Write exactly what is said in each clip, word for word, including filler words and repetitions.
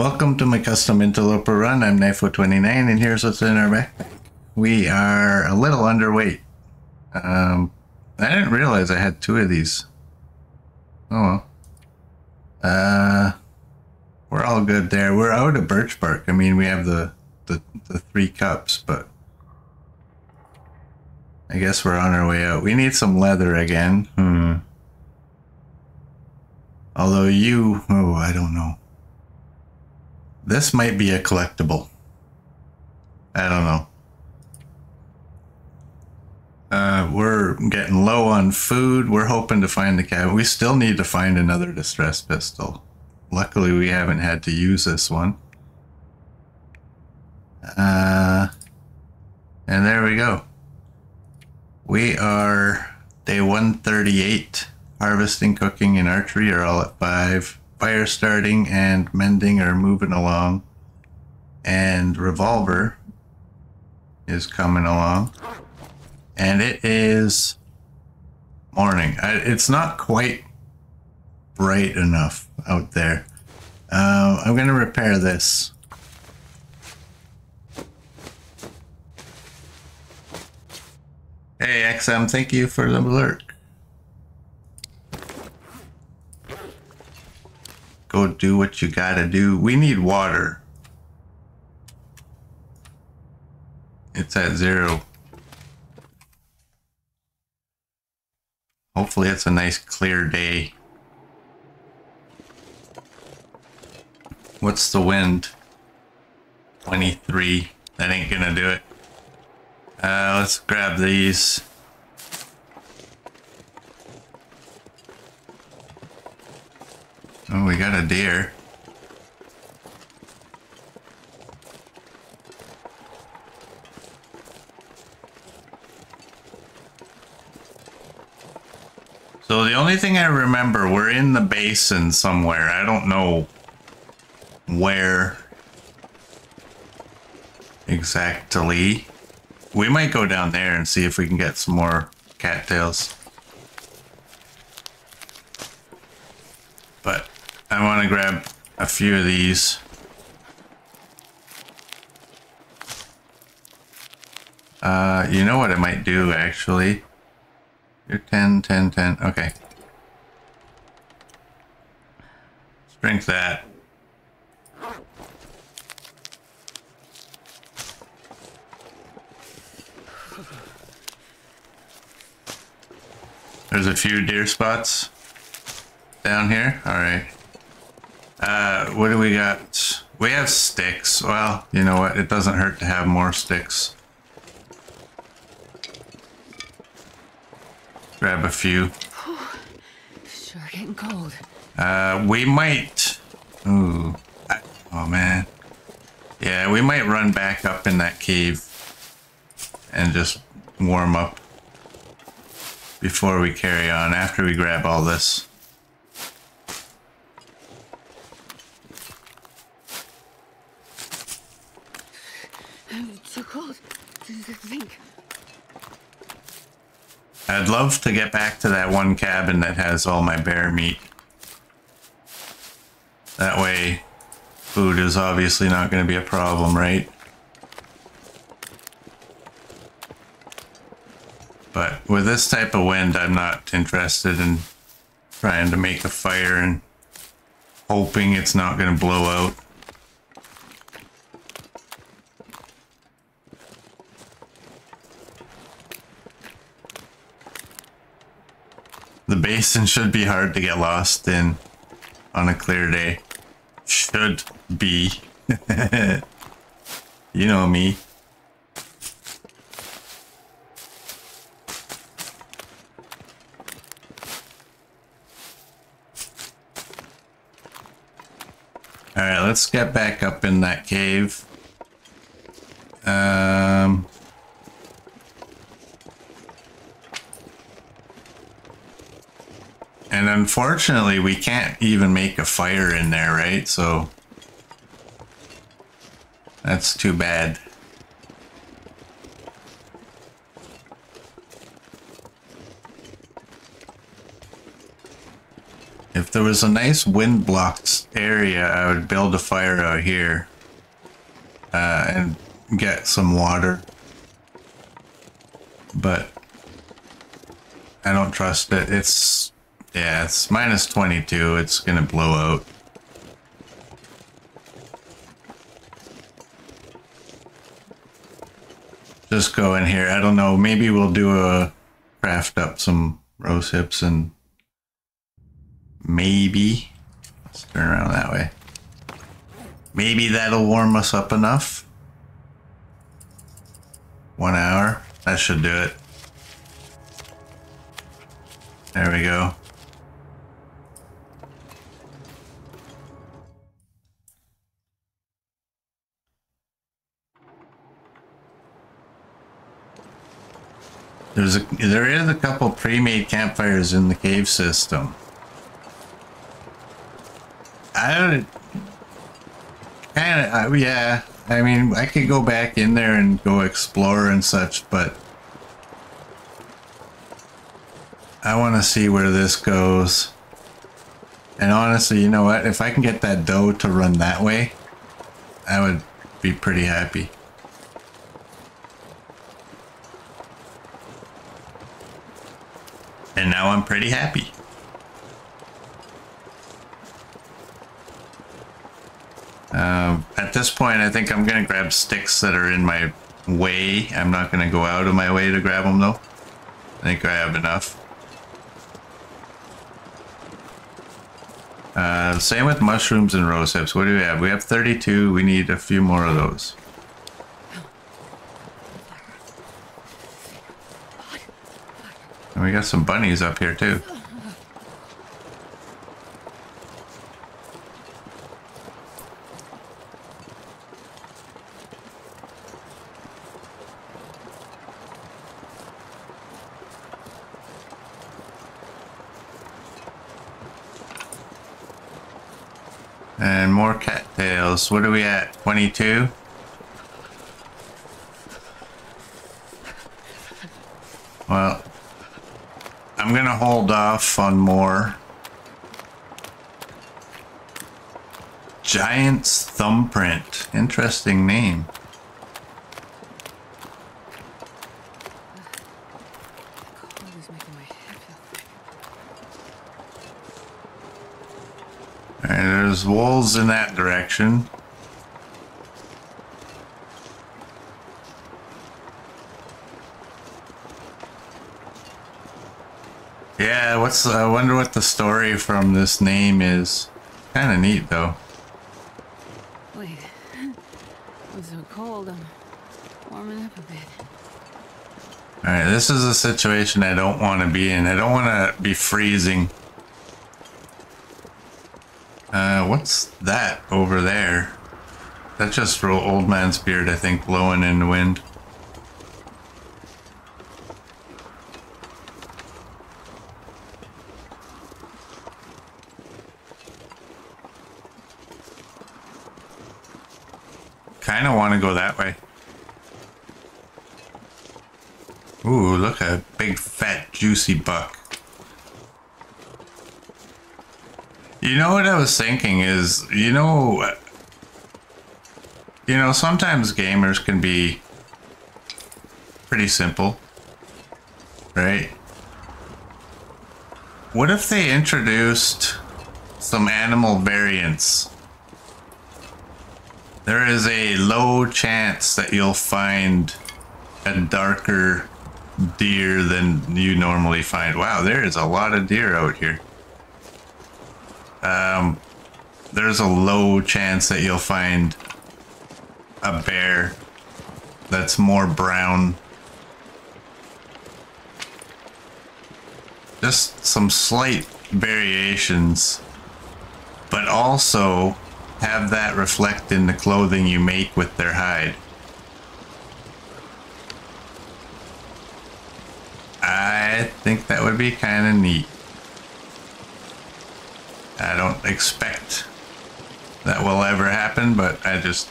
Welcome to my custom Interloper run. I'm nyfo twenty-nine, and here's what's in our backpack. We are a little underweight. Um, I didn't realize I had two of these. Oh well. Uh, we're all good there. We're out of Birch Bark. I mean, we have the, the, the three cups, but I guess we're on our way out. We need some leather again. Hmm. Although you... Oh, I don't know. This might be a collectible. I don't know. Uh, we're getting low on food. We're hoping to find the cabin. We still need to find another distress pistol. Luckily, we haven't had to use this one. Uh, and there we go. We are day one thirty-eight. Harvesting, cooking, and archery are all at five. Fire starting and mending are moving along. And revolver is coming along. And it is morning. I, it's not quite bright enough out there. Uh, I'm going to repair this. Hey, X M, thank you for the alert. Go do what you gotta do. We need water. It's at zero. Hopefully it's a nice clear day. What's the wind? twenty-three. That ain't gonna do it. Uh, let's grab these. Oh, we got a deer. So the only thing I remember, we're in the basin somewhere. I don't know where exactly. We might go down there and see if we can get some more cattails. But I want to grab a few of these. Uh, you know what I might do, actually? You're ten, ten, ten. Okay. Let's drink that. There's a few deer spots down here. All right. Uh, what do we got? We have sticks. Well, you know what? It doesn't hurt to have more sticks. Grab a few. Sure getting cold. Uh, we might... Ooh. Oh, man. Yeah, we might run back up in that cave and just warm up before we carry on, after we grab all this. I'd love to get back to that one cabin that has all my bear meat. That way, food is obviously not going to be a problem, right? But with this type of wind, I'm not interested in trying to make a fire and hoping it's not going to blow out. The basin should be hard to get lost in on a clear day. Should be. You know me. Alright, let's get back up in that cave. Um... And unfortunately, we can't even make a fire in there, right? So that's too bad. If there was a nice wind-blocked area, I would build a fire out here uh, and get some water. But I don't trust it. It's, yeah, it's minus twenty-two. It's gonna blow out. Just go in here. I don't know. Maybe we'll do a craft up some rose hips and maybe let's turn around that way. Maybe that'll warm us up enough. One hour. That should do it. There we go. There's a, there is a couple pre-made campfires in the cave system. I kind of, yeah, I mean, I could go back in there and go explore and such, but I want to see where this goes. And honestly, you know what? If I can get that doe to run that way, I would be pretty happy. And now I'm pretty happy. Uh, at this point, I think I'm going to grab sticks that are in my way. I'm not going to go out of my way to grab them, though. I think I have enough. Uh, same with mushrooms and rose hips. What do we have? We have thirty-two. We need a few more of those. And we got some bunnies up here too. And more cattails. What are we at? twenty-two? Well, I'm going to hold off on more. Giant's Thumbprint. Interesting name. There's wolves in that direction. Yeah, what's I wonder what the story from this name is. Kind of neat though. Wait, I'm so cold. I'm warming up a bit. All right, this is a situation I don't want to be in. I don't want to be freezing. Uh, what's that over there? That's just real old man's beard, I think, blowing in the wind. Kind of want to go that way. Ooh, look, a big, fat, juicy buck. You know what I was thinking is, you know, you know, sometimes gamers can be pretty simple, right? What if they introduced some animal variants? There is a low chance that you'll find a darker deer than you normally find. Wow, there is a lot of deer out here. Um, there's a low chance that you'll find a bear that's more brown. Just some slight variations, but also have that reflect in the clothing you make with their hide. I think that would be kind of neat. I don't expect that will ever happen, but I just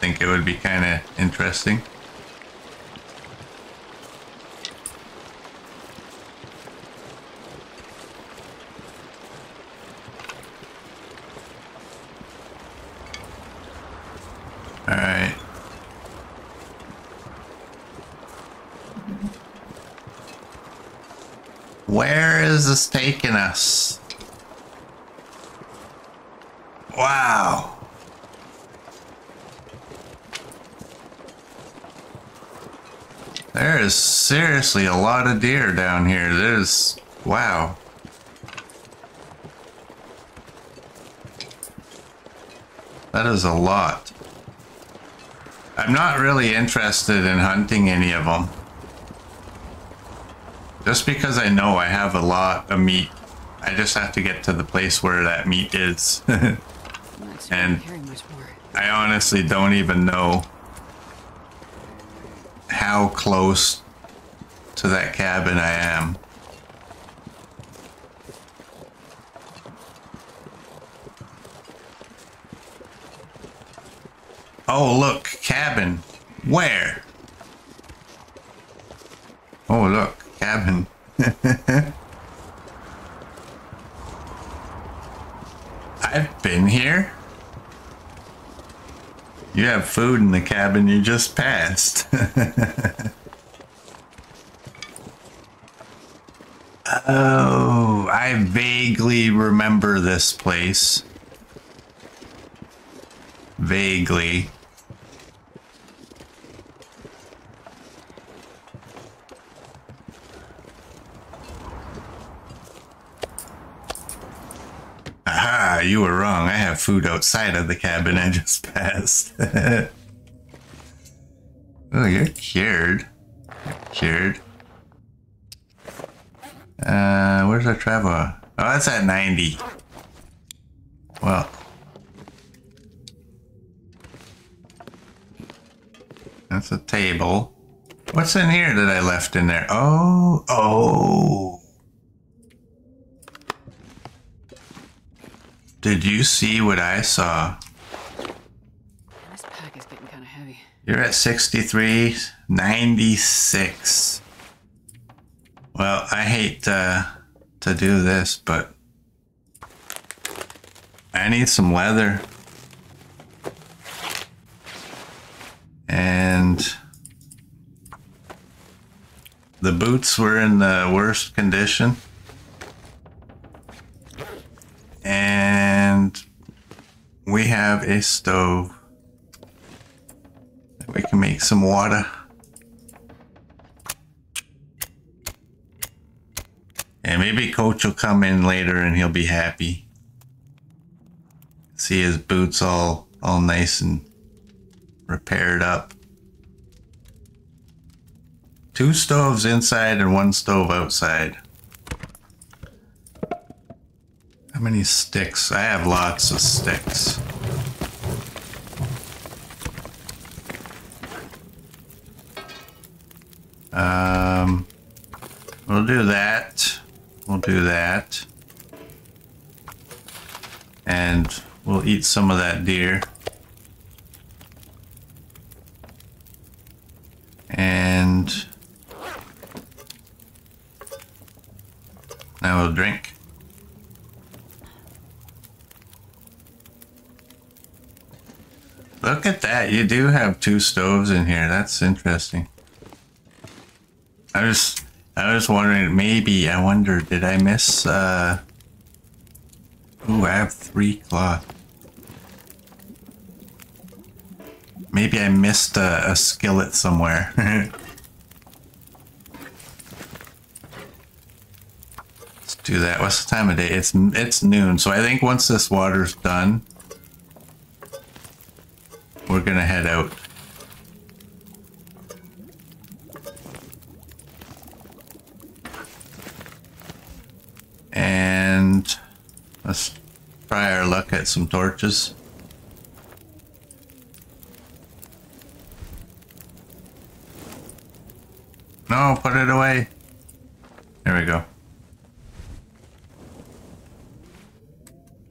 think it would be kind of interesting. Where is this taking us? Wow. There is seriously a lot of deer down here. There's... wow. That is a lot. I'm not really interested in hunting any of them. Just because I know I have a lot of meat. I just have to get to the place where that meat is. And I honestly don't even know how close to that cabin I am. Oh, look, cabin. Where? Oh, look, cabin. I've been here. You have food in the cabin you just passed. Oh, I vaguely remember this place. Vaguely. Aha, you were wrong. I have food outside of the cabin I just passed. Oh, you're cured. You're cured. Uh, where's our travel? Oh, that's at ninety. Well. That's a table. What's in here that I left in there? Oh, oh. Did you see what I saw? This pack is getting kind of heavy. You're at sixty-three ninety-six. Well, I hate uh, to do this, but I need some leather. And the boots were in the worst condition. And we have a stove that we can make some water. And maybe Coach will come in later and he'll be happy. See his boots all, all nice and repaired up. Two stoves inside and one stove outside. How many sticks? I have lots of sticks. Um, we'll do that. We'll do that. And we'll eat some of that deer. And now we'll drink. Look at that. You do have two stoves in here. That's interesting. I was, I was wondering, maybe, I wonder, did I miss, uh, ooh, I have three cloth. Maybe I missed a, a skillet somewhere. Let's do that. What's the time of day? It's it's noon. So I think once this water's done, we're gonna head out. And let's try our luck at some torches. No, put it away. There we go.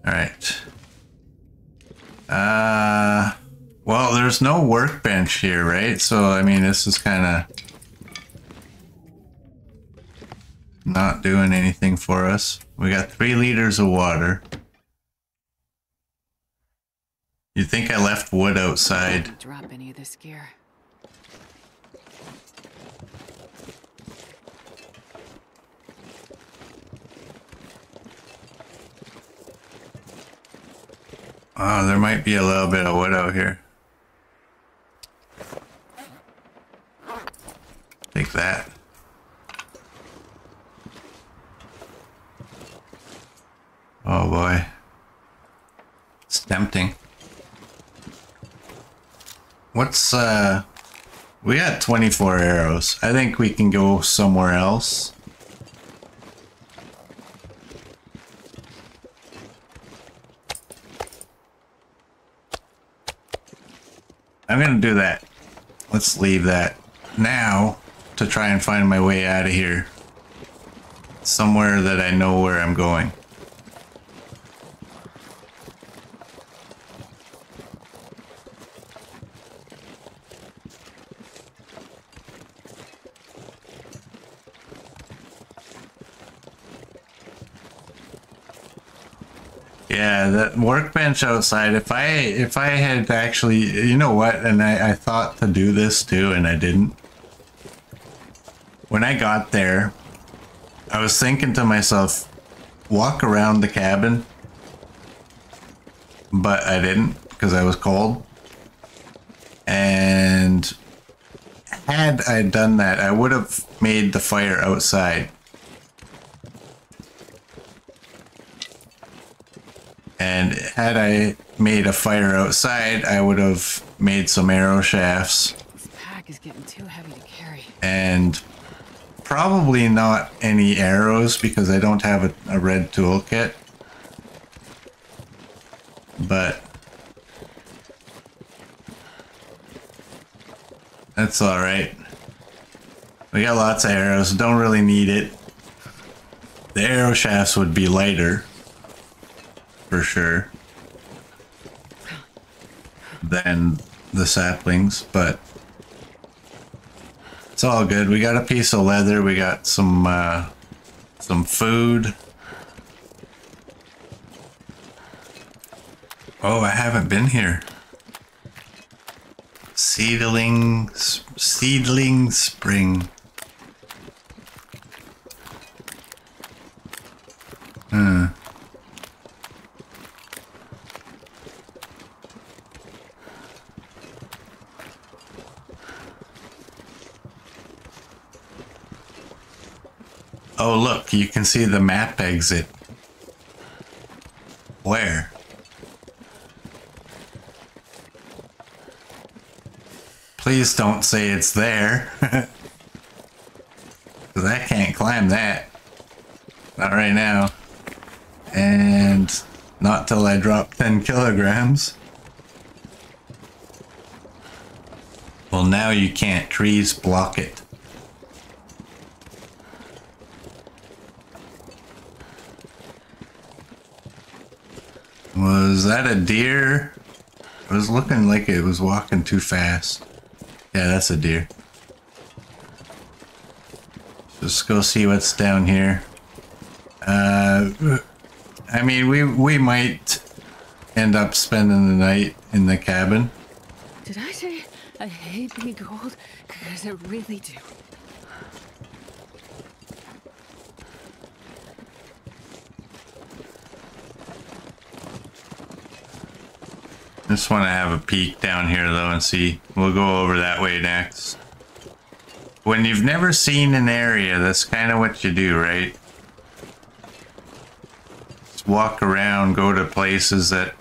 Alright. Uh, well, there's no workbench here, right? So, I mean, this is kind of not doing anything for us. We got three liters of water. You'd think I left wood outside. I didn't drop any of this gear. Oh, there might be a little bit of wood out here. Take that. Oh boy. It's tempting. What's, uh... we got twenty-four arrows. I think we can go somewhere else. I'm gonna do that. Let's leave that now to try and find my way out of here. Somewhere that I know where I'm going. Yeah, that workbench outside, if I if I had actually, you know what, and I, I thought to do this too, and I didn't. When I got there, I was thinking to myself, walk around the cabin, but I didn't because I was cold. And had I done that, I would have made the fire outside. And had I made a fire outside, I would have made some arrow shafts. This pack is getting too heavy to carry. And probably not any arrows because I don't have a, a red toolkit. But that's all right. We got lots of arrows. Don't really need it. The arrow shafts would be lighter. For sure, than the saplings, but it's all good. We got a piece of leather. We got some uh, some food. Oh, I haven't been here. Seedling, seedling spring. Hmm. Oh look, you can see the map exit. Where? Please don't say it's there. Because I can't climb that. Not right now. And not till I drop ten kilograms. Well, now you can't. Trees block it. Was that a deer? It was looking like it was walking too fast. Yeah, that's a deer. Just go see what's down here. Uh, I mean, we we might end up spending the night in the cabin. Did I say I hate being cold? Because I really do. I just want to have a peek down here though and see. We'll go over that way next. When you've never seen an area, that's kind of what you do, right? Just walk around, go to places that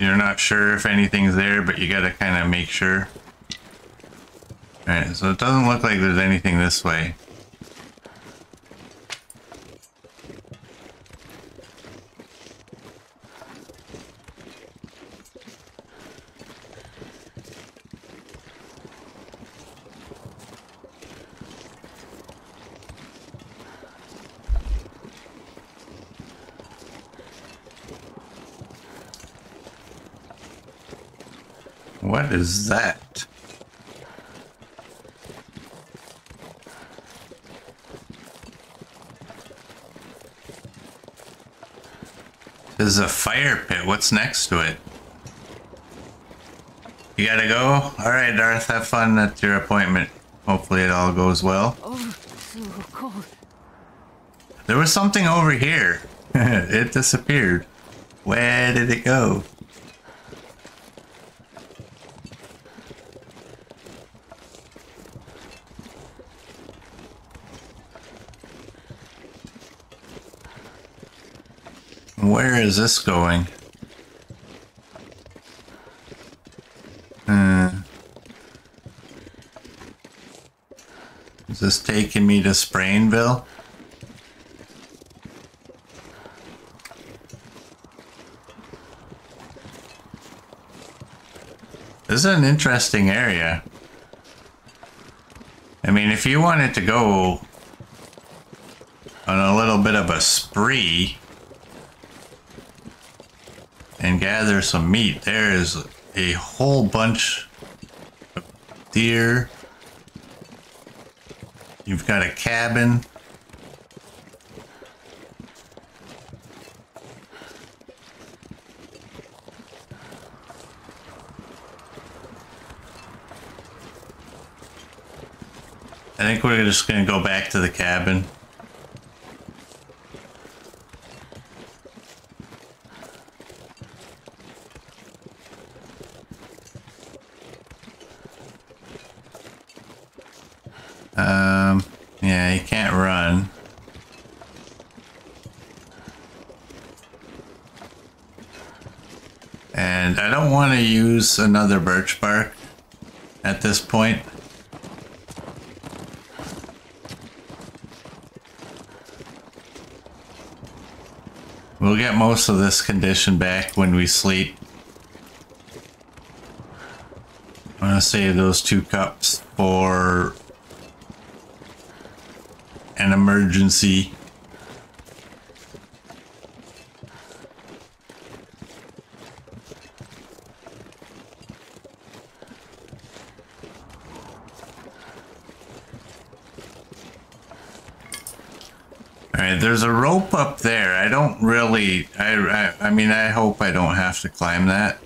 you're not sure if anything's there, but you gotta kind of make sure. Alright, so it doesn't look like there's anything this way. What is that? This is a fire pit. What's next to it? You gotta go? Alright, Darth, have fun at your appointment. Hopefully it all goes well. Oh, so cold. There was something over here. It disappeared. Where did it go? Where is this going? Hmm. Is this taking me to Sprainville? This is an interesting area. I mean, if you wanted to go on a little bit of a spree and gather some meat, there is a whole bunch of deer. You've got a cabin. I think we're just going to go back to the cabin. Um, yeah, you can't run. And I don't want to use another birch bark at this point. We'll get most of this condition back when we sleep. I'm going to save those two cups for an emergency. All right, there's a rope up there. I don't really, I, I, I mean, I hope I don't have to climb that.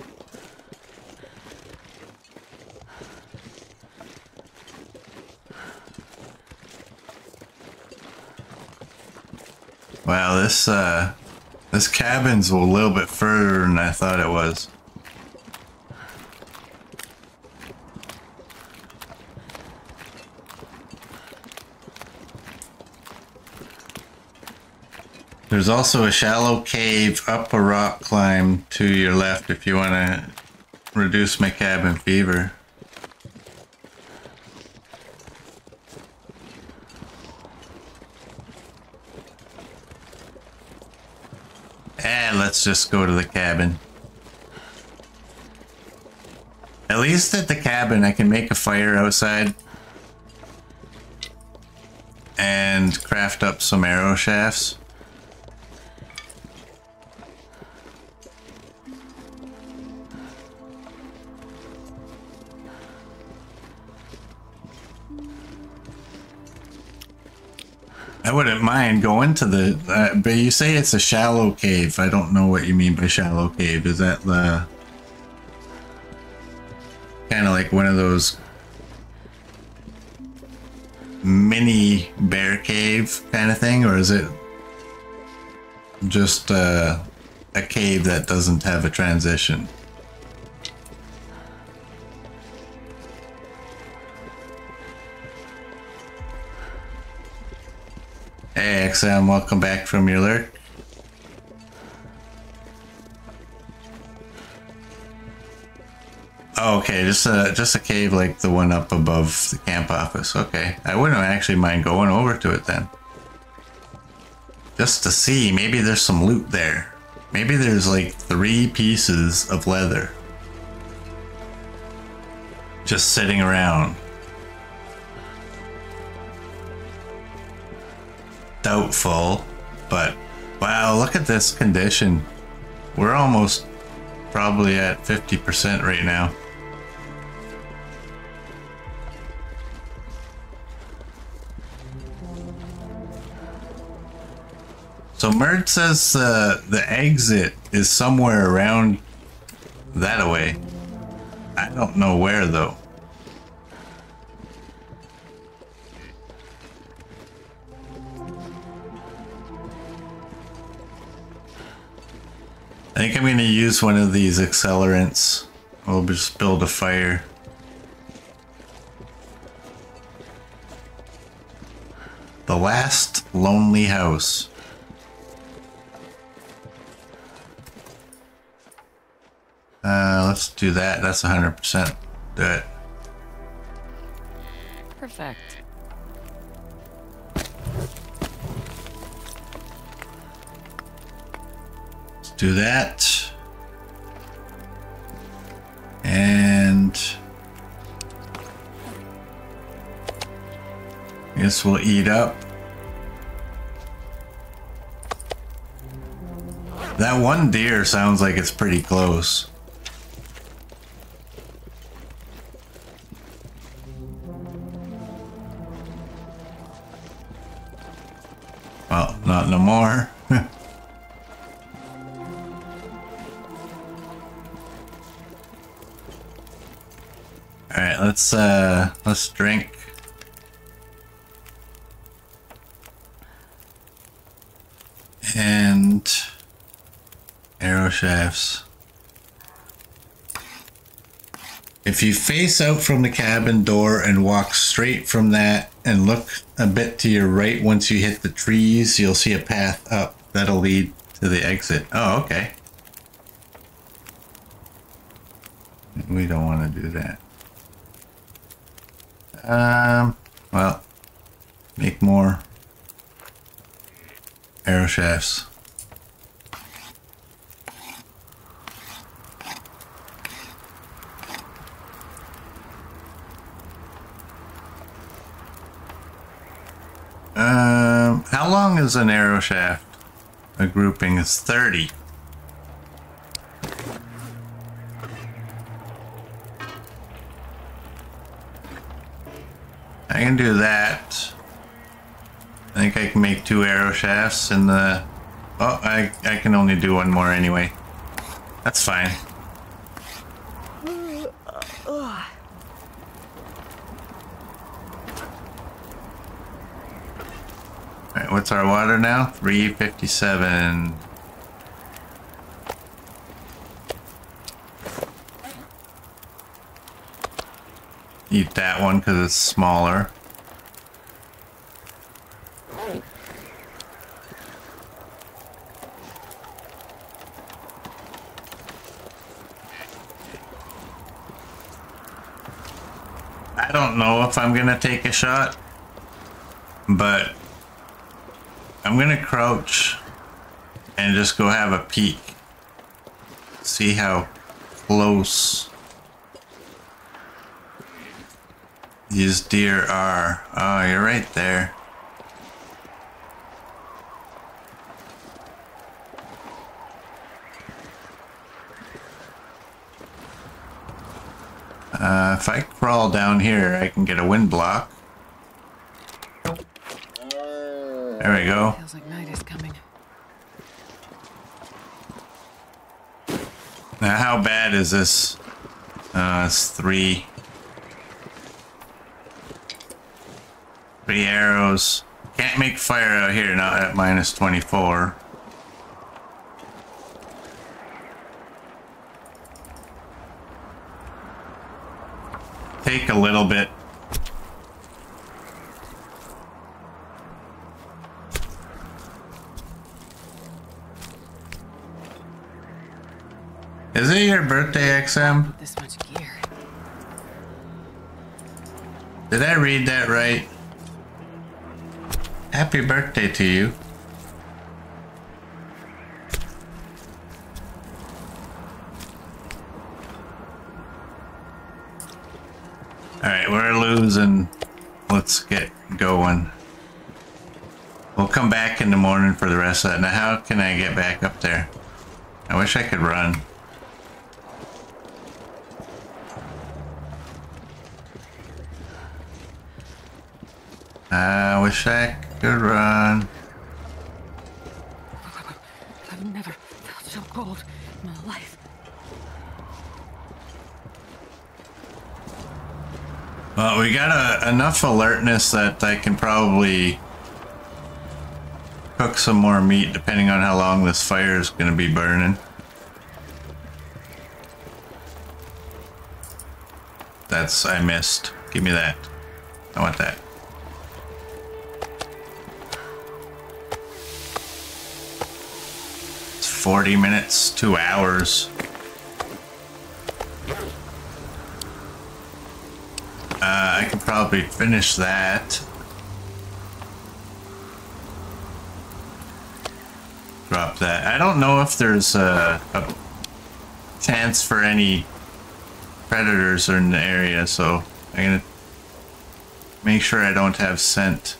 Wow, this uh, this cabin's a little bit further than I thought it was. There's also a shallow cave up a rock climb to your left if you want to reduce my cabin fever. Let's just go to the cabin. At least at the cabin I can make a fire outside and craft up some arrow shafts. I wouldn't mind going to the, uh, but you say it's a shallow cave. I don't know what you mean by shallow cave. Is that the, kind of like one of those mini bear cave kind of thing? Or is it just uh, a cave that doesn't have a transition? Hey X M, welcome back from your lurk. Oh, okay, just a just a cave like the one up above the camp office. Okay, I wouldn't actually mind going over to it then, just to see. Maybe there's some loot there. Maybe there's like three pieces of leather just sitting around. Doubtful, but wow, look at this condition. We're almost probably at fifty percent right now. So Merd says uh, the exit is somewhere around that-a-way. I don't know where though. I think I'm going to use one of these accelerants. We'll just build a fire. The last lonely house. let's do that. That's one hundred percent. Do it. Perfect. Let's do that. And I guess we'll eat up. That one deer sounds like it's pretty close. Well, not no more. Alright, let's uh let's drink. And arrow shafts. If you face out from the cabin door and walk straight from that and look a bit to your right, once you hit the trees, you'll see a path up that'll lead to the exit. Oh, okay. We don't want to do that. Um, well, make more arrow shafts. Um, how long is an arrow shaft? A grouping is thirty. I can do that. I think I can make two arrow shafts in the... Oh, I, I can only do one more anyway. That's fine. What's our water now? three fifty-seven. Eat that one because it's smaller. I don't know if I'm gonna take a shot, but I'm gonna crouch and just go have a peek. See how close these deer are. Oh, you're right there. Uh, if I crawl down here, I can get a wind block. There we go. Feels like night is coming. Now, how bad is this? Uh, it's three. Three arrows. Can't make fire out here, not at minus twenty-four. Take a little bit. Is it your birthday, X M? This much gear. Did I read that right? Happy birthday to you. Alright, we're losing. Let's get going. We'll come back in the morning for the rest of that. Now, how can I get back up there? I wish I could run. I wish I could run. I've never felt so cold in my life. Well, we got a, enough alertness that I can probably cook some more meat depending on how long this fire is going to be burning. That's... I missed. Give me that. I want that. forty minutes, two hours. probably finish that. Drop that. I don't know if there's a, a chance for any predators in the area, so I'm gonna make sure I don't have scent.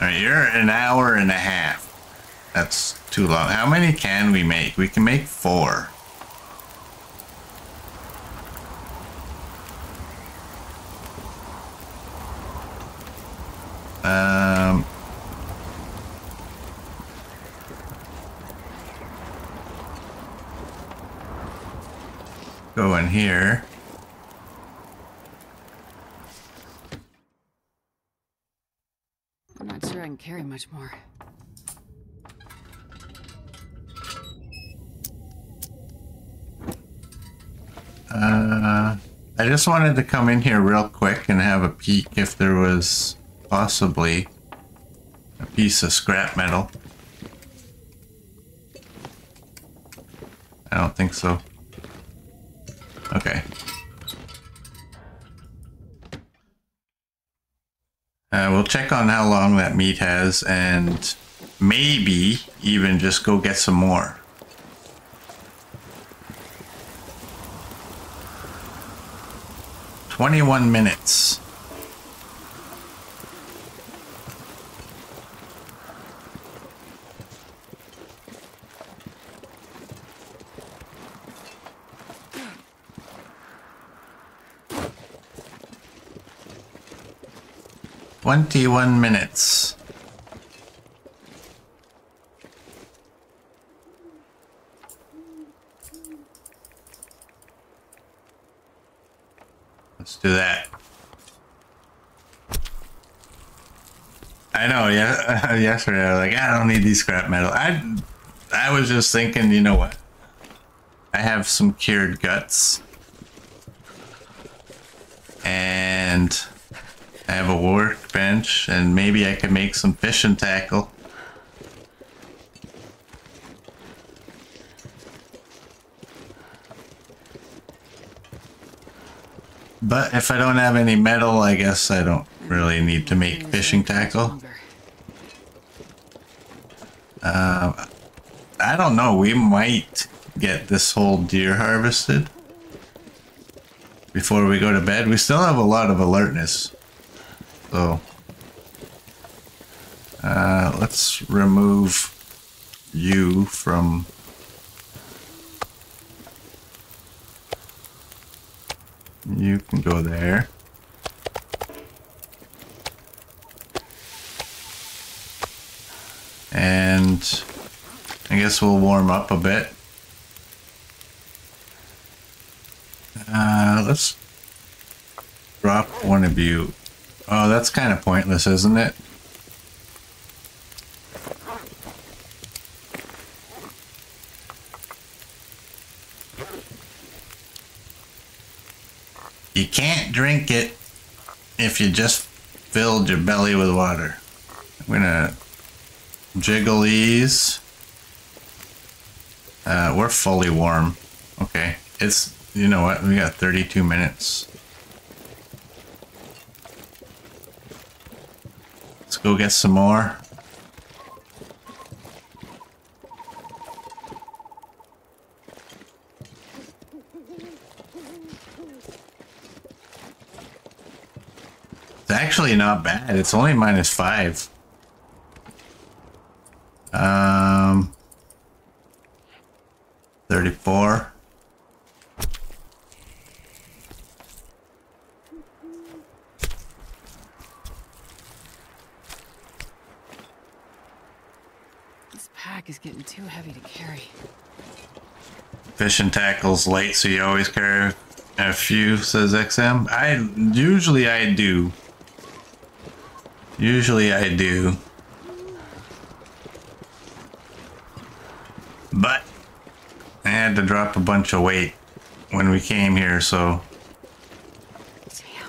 Alright, you're an hour and a half. That's too long. How many can we make? We can make four. Um... Go in here. I'm not sure I can carry much more. Uh, I just wanted to come in here real quick and have a peek if there was possibly a piece of scrap metal. I don't think so. Okay. Uh, we'll check on how long that meat has and maybe even just go get some more. twenty-one minutes. Twenty-one minutes. Let's do that. I know. Yeah. Yesterday, I was like, I don't need these scrap metal. I, I was just thinking, you know what? I have some cured guts, and I have a workbench, and maybe I can make some fishing tackle. But if I don't have any metal, I guess I don't really need to make fishing tackle. Uh, I don't know, we might get this whole deer harvested before we go to bed. We still have a lot of alertness. So, uh, let's remove you from you can go there. And I guess we'll warm up a bit. Uh, let's drop one of you. Oh, that's kind of pointless, isn't it? You can't drink it if you just filled your belly with water. I'm gonna jiggle these. Uh, we're fully warm. Okay, it's, you know what, we got thirty-two minutes. Go get some more. It's actually not bad. It's only minus five. Um, thirty-four. Is getting too heavy to carry. Fishing tackle's light, so you always carry a few, says X M. I usually I do. Usually I do. But I had to drop a bunch of weight when we came here, so. Damn,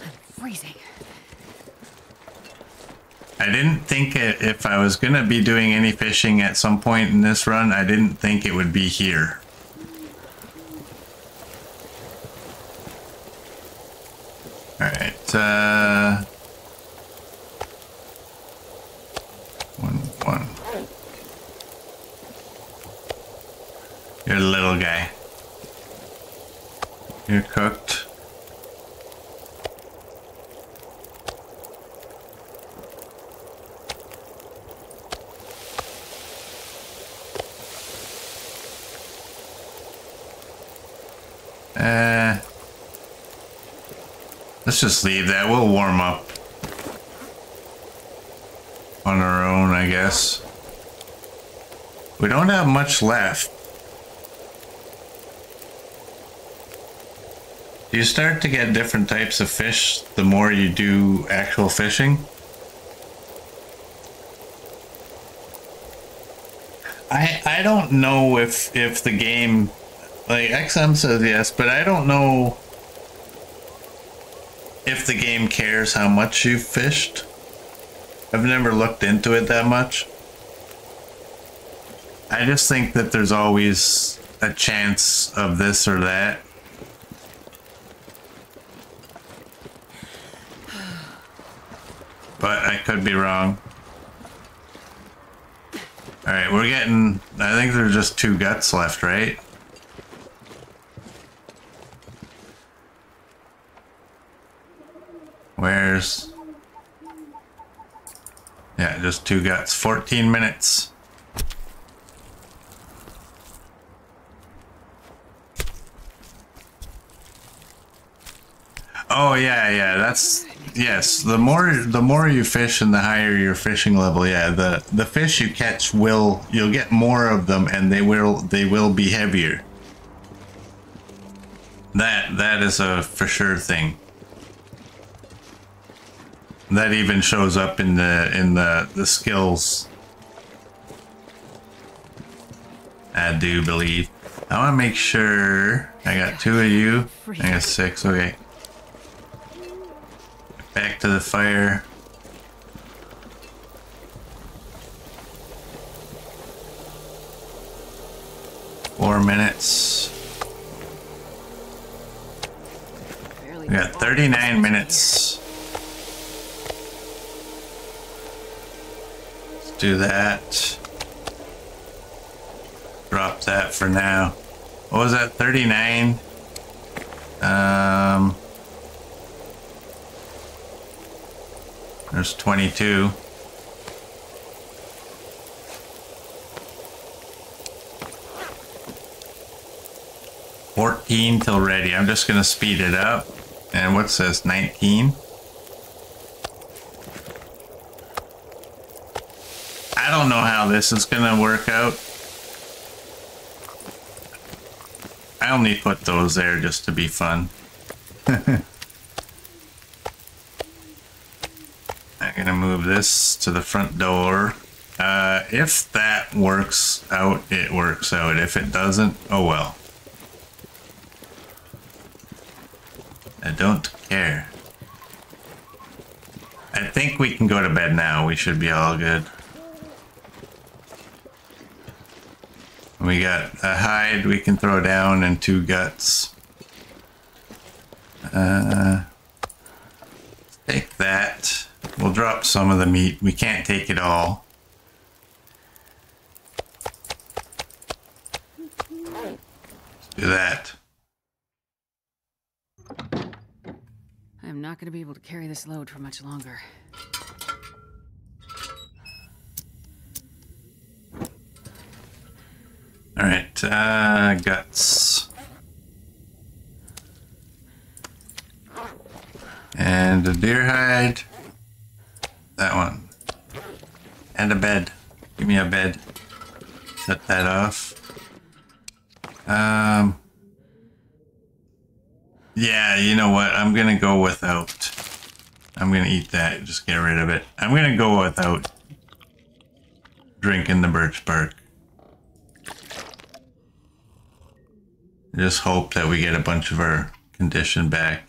I'm freezing. I didn't think if I was going to be doing any fishing at some point in this run, I didn't think it would be here. at uh, one one. You're a little guy. You're cooked. Uh, let's just leave that. We'll warm up on our own, I guess. We don't have much left. You start to get different types of fish the more you do actual fishing. I I don't know if if the game, like X M says yes, but I don't know if the game cares how much you've fished. I've never looked into it that much. I just think that there's always a chance of this or that. But I could be wrong. Alright, we're getting... I think there's just two guts left, right? Where's... Yeah, just two guts. fourteen minutes. Oh, yeah, yeah, that's... Yes, the more the more you fish and the higher your fishing level, yeah, the the fish you catch will, you'll get more of them and they will they will be heavier. That that is a for sure thing. That even shows up in the in the the skills, I do believe. I want to make sure I got two of you. I got six. Okay. Back to the fire. Four minutes. We got thirty-nine minutes. Let's do that. Drop that for now. What was that? thirty-nine? Um... There's twenty-two. fourteen till ready. I'm just going to speed it up. And what's this? nineteen? I don't know how this is going to work out. I only put those there just to be fun. Gonna move this to the front door. Uh, if that works out, it works out. If it doesn't, oh well. I don't care. I think we can go to bed now. We should be all good. We got a hide we can throw down and two guts. Uh, take that. We'll drop some of the meat. We can't take it all. Let's do that. I'm not going to be able to carry this load for much longer. All right, uh, guts. And a deer hide. That one. And a bed. Give me a bed. Set that off. Um. Yeah, you know what? I'm gonna go without. I'm gonna eat that. Just get rid of it. I'm gonna go without drinking the birch bark. Just hope that we get a bunch of our condition back.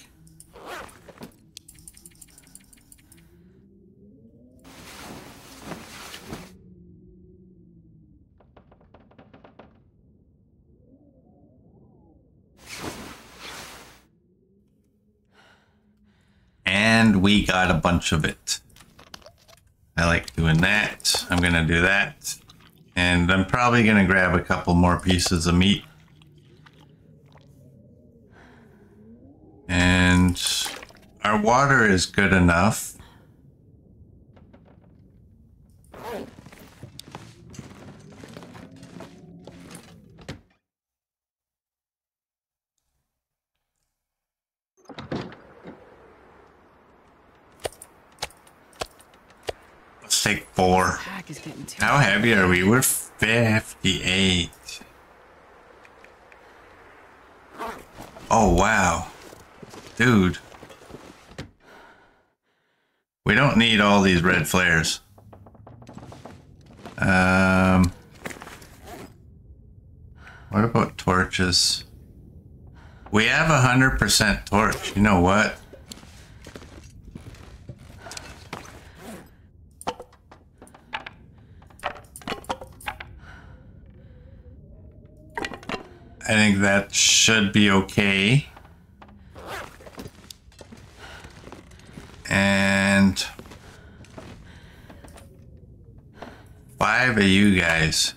and we got a bunch of it. I like doing that. I'm gonna do that. And I'm probably gonna grab a couple more pieces of meat. And our water is good enough. Let's take four. How heavy are we? We're fifty-eight. Oh, wow. Dude. We don't need all these red flares. Um, what about torches? We have a hundred percent torch. You know what? I think that should be okay. And five of you guys.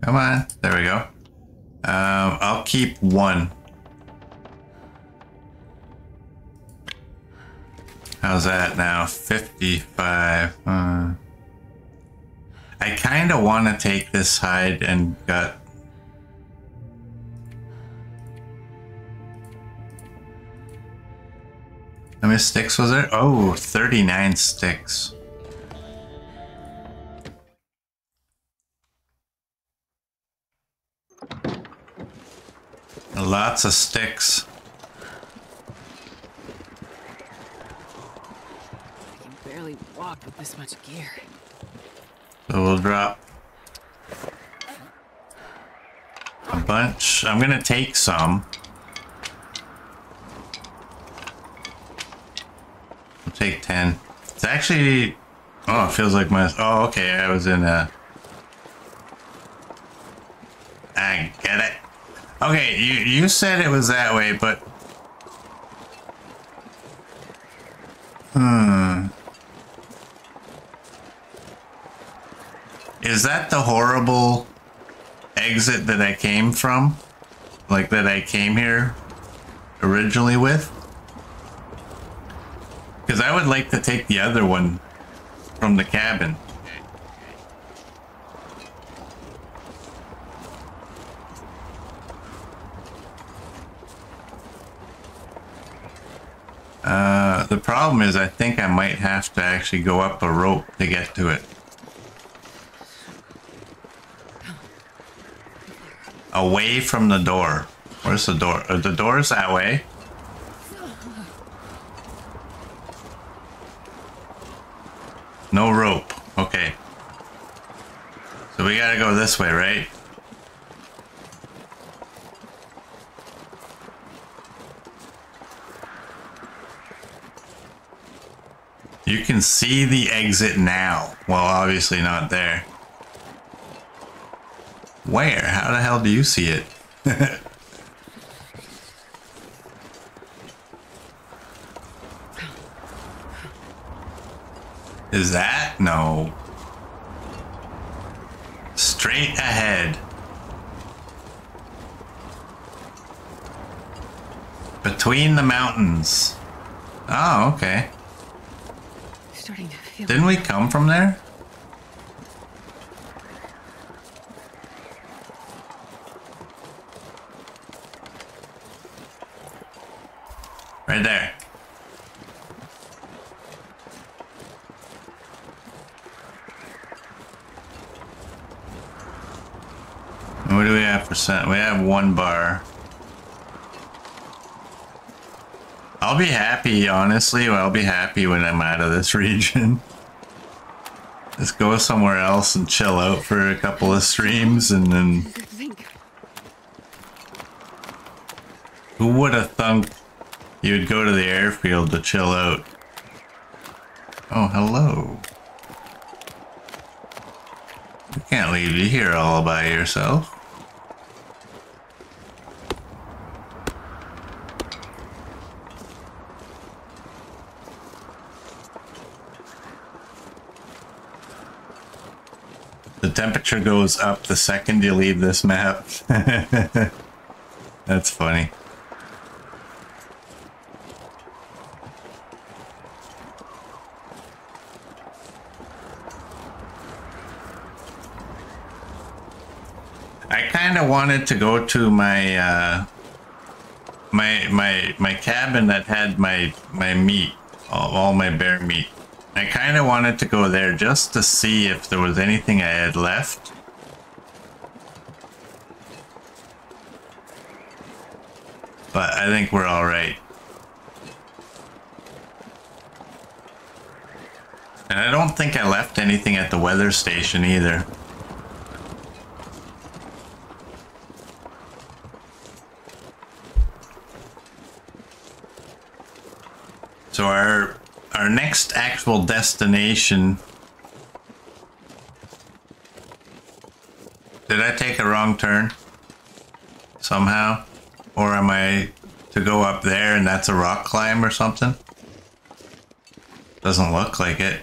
Come on. There we go. Um, I'll keep one. How's that now? fifty-five. Uh, I kind of want to take this hide and gut. How many sticks was there? Oh, thirty-nine sticks. Lots of sticks. I can barely walk with this much gear. So we'll drop a bunch. I'm gonna take some. We'll take ten. It's actually, oh, it feels like my, oh, okay, I was in a, I get it. Okay, you, you said it was that way, but, hmm. Is that the horrible exit that I came from? Like, that I came here originally with? Because I would like to take the other one from the cabin. Uh, the problem is I think I might have to actually go up a rope to get to it. Away from the door. Where's the door? Uh, the door is that way. No rope. Okay. So we gotta go this way, right? You can see the exit now. Well, obviously not there. Where? How the hell do you see it? Is that? No. Straight ahead. Between the mountains. Oh, okay. Starting to feel. Didn't we come from there? Right there. And what do we have percent? We have one bar. I'll be happy, honestly. I'll be happy when I'm out of this region. Let's go somewhere else and chill out for a couple of streams and then... Who would have thunk? You would go to the airfield to chill out. Oh, hello. Can't leave you here all by yourself. The temperature goes up the second you leave this map. That's funny. I kind of wanted to go to my uh, my my my cabin that had my my meat, all, all my bear meat. I kind of wanted to go there just to see if there was anything I had left. But I think we're all right. And I don't think I left anything at the weather station either. So our... Our next actual destination. Did I take a wrong turn somehow? Or am I to go up there and that's a rock climb or something? Doesn't look like it.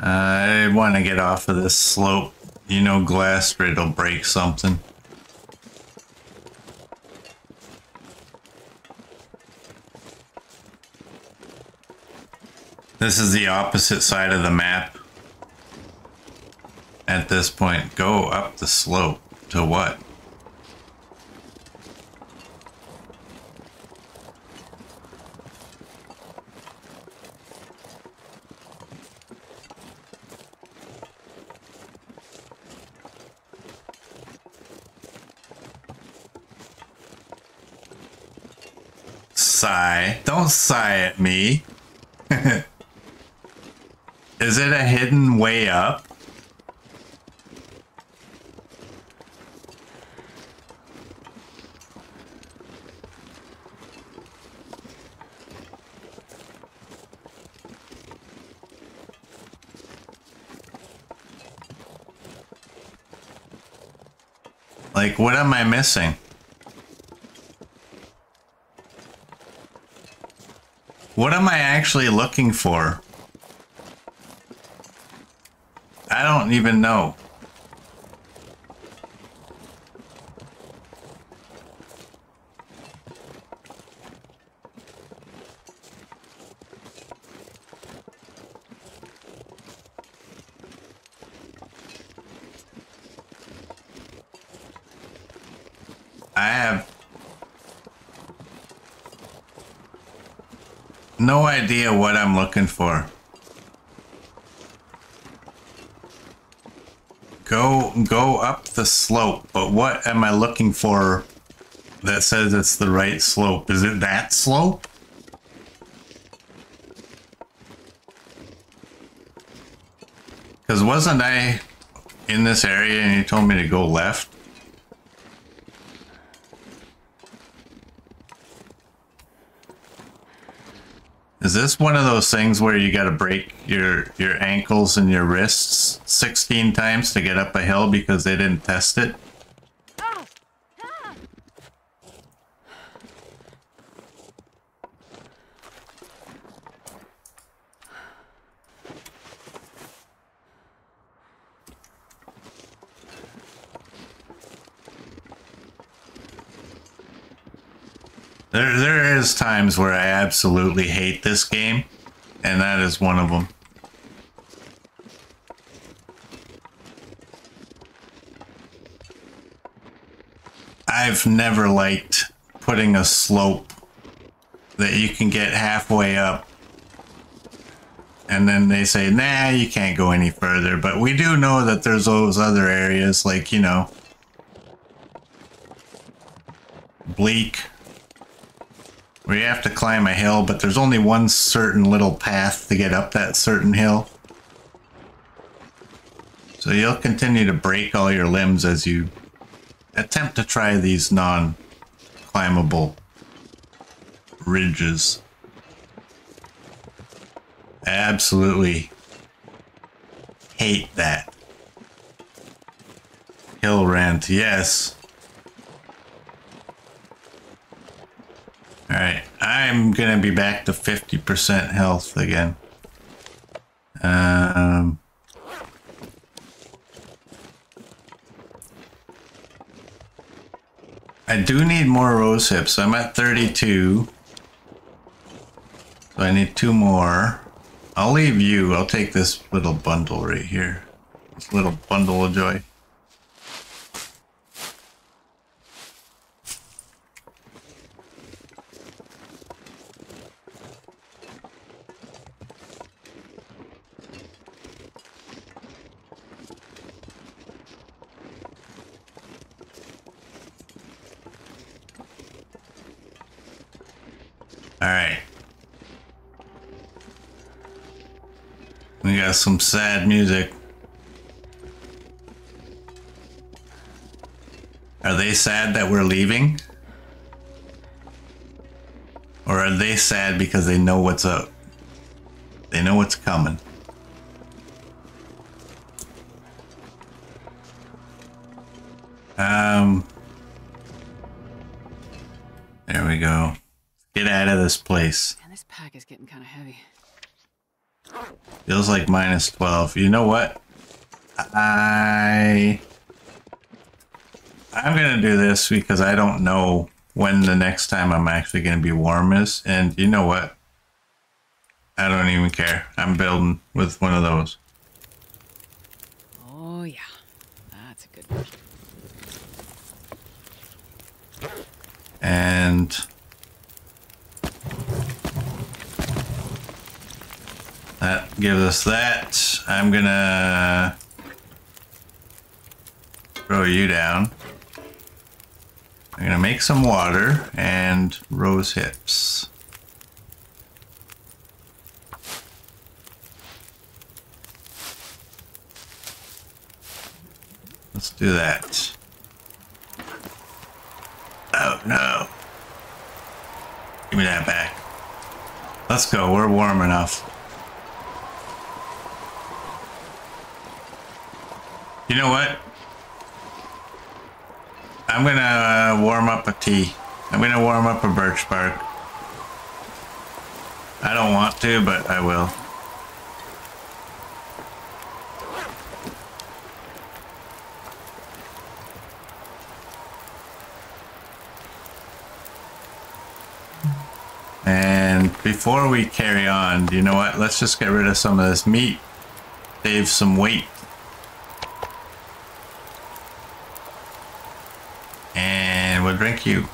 I want to get off of this slope. You know, glass grid will break something. This is the opposite side of the map. At this point, go up the slope to what? Sigh. Don't sigh at me. Is it a hidden way up? Like, what am I missing? What am I actually looking for? I don't even know. I have no idea what I'm looking for. Go, go up the slope, but what am I looking for that says it's the right slope? Is it that slope? Because wasn't I in this area and you told me to go left? Is this one of those things where you got to break your your ankles and your wrists sixteen times to get up a hill because they didn't test it? There, there is times where I absolutely hate this game, and that is one of them. I've never liked putting a slope that you can get halfway up, and then they say, nah, you can't go any further. But we do know that there's those other areas, like, you know, Bleak, where you have to climb a hill, but there's only one certain little path to get up that certain hill. So you'll continue to break all your limbs as you attempt to try these non-climbable ridges. Absolutely hate that. Hill rant, yes. Alright, I'm gonna be back to fifty percent health again. Um... I do need more rose hips. I'm at thirty-two. So I need two more. I'll leave you. I'll take this little bundle right here. This little bundle of joy. Some sad music. Are they sad that we're leaving? Or are they sad because they know what's up? They know what's coming. Um, there we go. Get out of this place. Man, this pack is getting kind of heavy. Feels like minus twelve. You know what? I... I'm going to do this because I don't know when the next time I'm actually going to be warm is. And you know what? I don't even care. I'm building with one of those. Oh, yeah. That's a good one. And... that gives us that. I'm gonna throw you down. I'm gonna make some water and rose hips. Let's do that. Oh no. Give me that back. Let's go, we're warm enough. You know what? I'm gonna uh, warm up a tea. I'm gonna warm up a birch bark. I don't want to, but I will. And before we carry on, you know what? Let's just get rid of some of this meat. Save some weight. Drink you.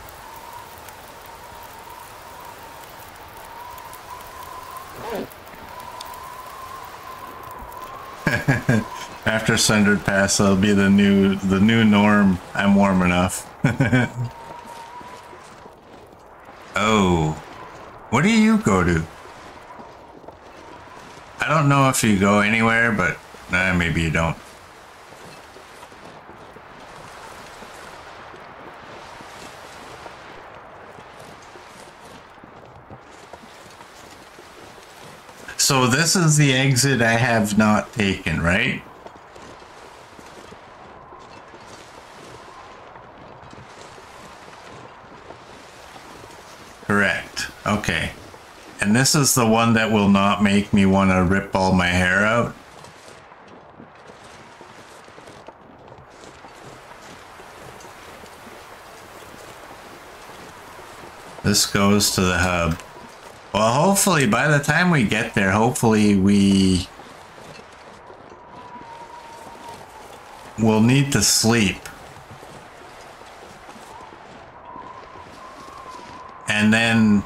After Sundered Pass, that'll be the new the new norm. I'm warm enough. Oh, what do you go to? I don't know if you go anywhere, but nah, maybe you don't. So this is the exit I have not taken, right? Correct. Okay. And this is the one that will not make me want to rip all my hair out. This goes to the hub. Well, hopefully, by the time we get there, hopefully we will need to sleep. And then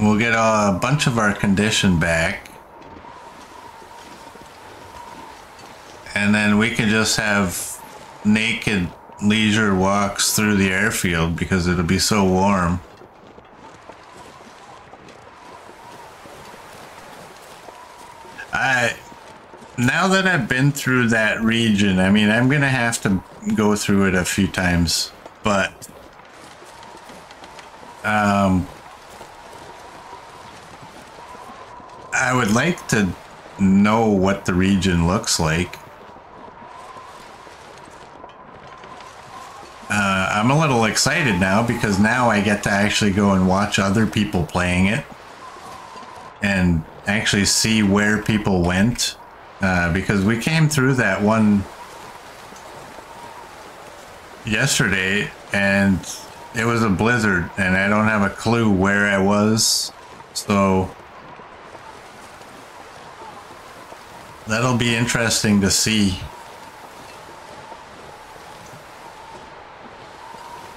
we'll get a bunch of our condition back. And then we can just have naked leisure walks through the airfield because it'll be so warm. now that I've been through that region, I mean, I'm gonna have to go through it a few times, but um, I would like to know what the region looks like. Uh, I'm a little excited now because now I get to actually go and watch other people playing it and actually see where people went, uh, because we came through that one yesterday and it was a blizzard and I don't have a clue where I was, so that'll be interesting to see.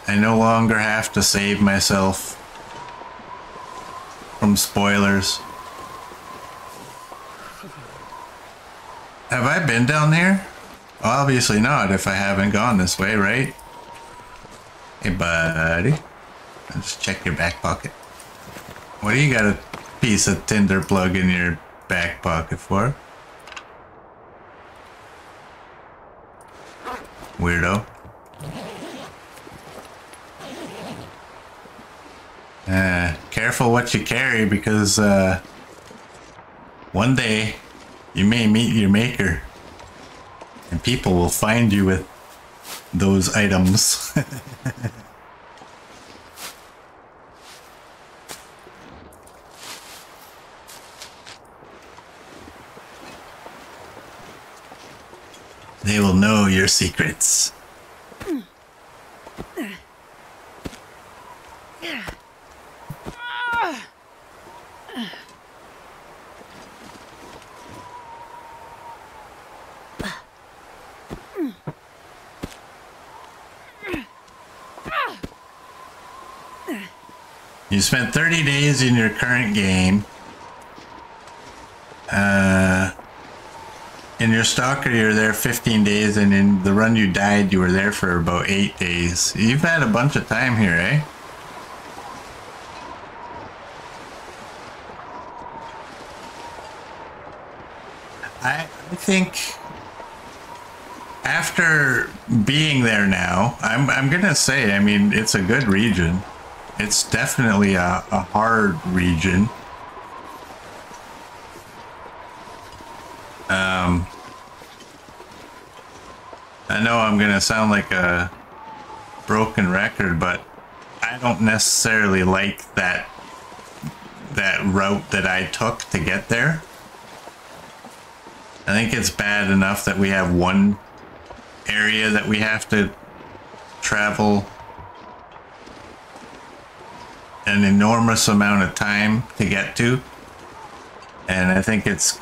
I no longer have to save myself from spoilers. Have I been down here? Obviously not if I haven't gone this way, right? Hey buddy, let's check your back pocket. What do you got a piece of tinder plug in your back pocket for? Weirdo. Uh, careful what you carry, because uh, one day you may meet your maker and people will find you with those items. They will know your secrets. You spent thirty days in your current game. Uh, in your stalker, you were there fifteen days, and in the run you died, you were there for about eight days. You've had a bunch of time here, eh? I, I think after being there now, I'm, I'm gonna say, I mean, it's a good region. It's definitely a, a hard region. Um, I know I'm gonna sound like a broken record, but I don't necessarily like that that route that I took to get there. I think it's bad enough that we have one area that we have to travel an enormous amount of time to get to, and I think it's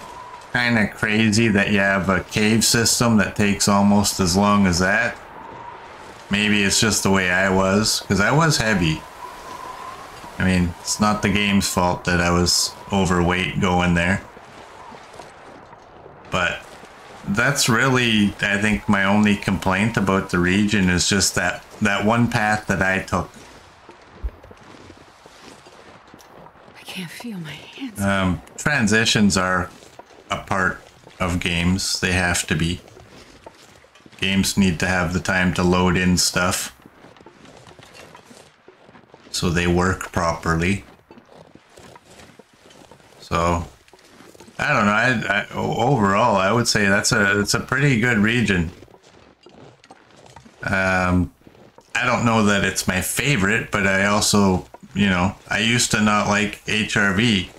kind of crazy that you have a cave system that takes almost as long as that. Maybe it's just the way I was, because I was heavy. I mean, it's not the game's fault that I was overweight going there, but that's really, I think, my only complaint about the region is just that that one path that I took. I can't feel my hands. Um, transitions are a part of games. They have to be. Games need to have the time to load in stuff so they work properly. So I don't know. I, I, overall, I would say that's a it's a pretty good region. Um, I don't know that it's my favorite, but I also, you know, I used to not like H R V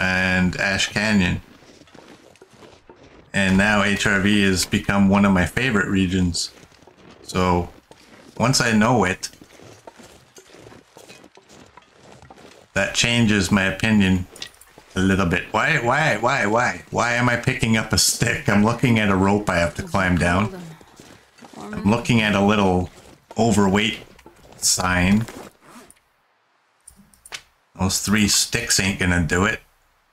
and Ash Canyon, and now H R V has become one of my favorite regions. So once I know it, that changes my opinion a little bit. Why, why, why, why? Why am I picking up a stick? I'm looking at a rope I have to climb down. I'm looking at a little overweight sign. Those three sticks ain't gonna do it.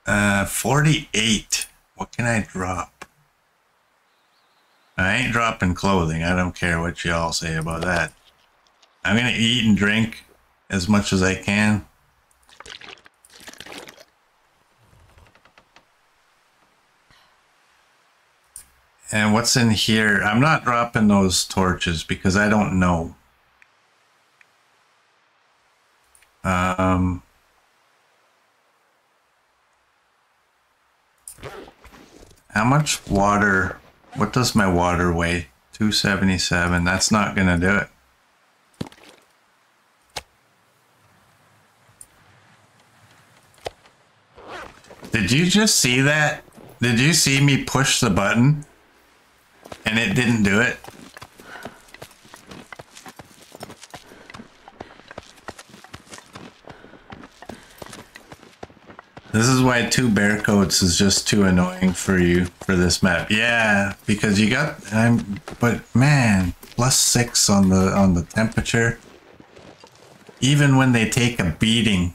Uh, forty-eight. What can I drop? I ain't dropping clothing. I don't care what y'all say about that. I'm gonna eat and drink as much as I can. And what's in here? I'm not dropping those torches because I don't know. Um... How much water? What does my water weigh? two seventy-seven. That's not gonna do it. Did you just see that? Did you see me push the button? And it didn't do it? This is why two bear coats is just too annoying for you for this map. Yeah, because you got I'm but man, plus six on the on the temperature. Even when they take a beating,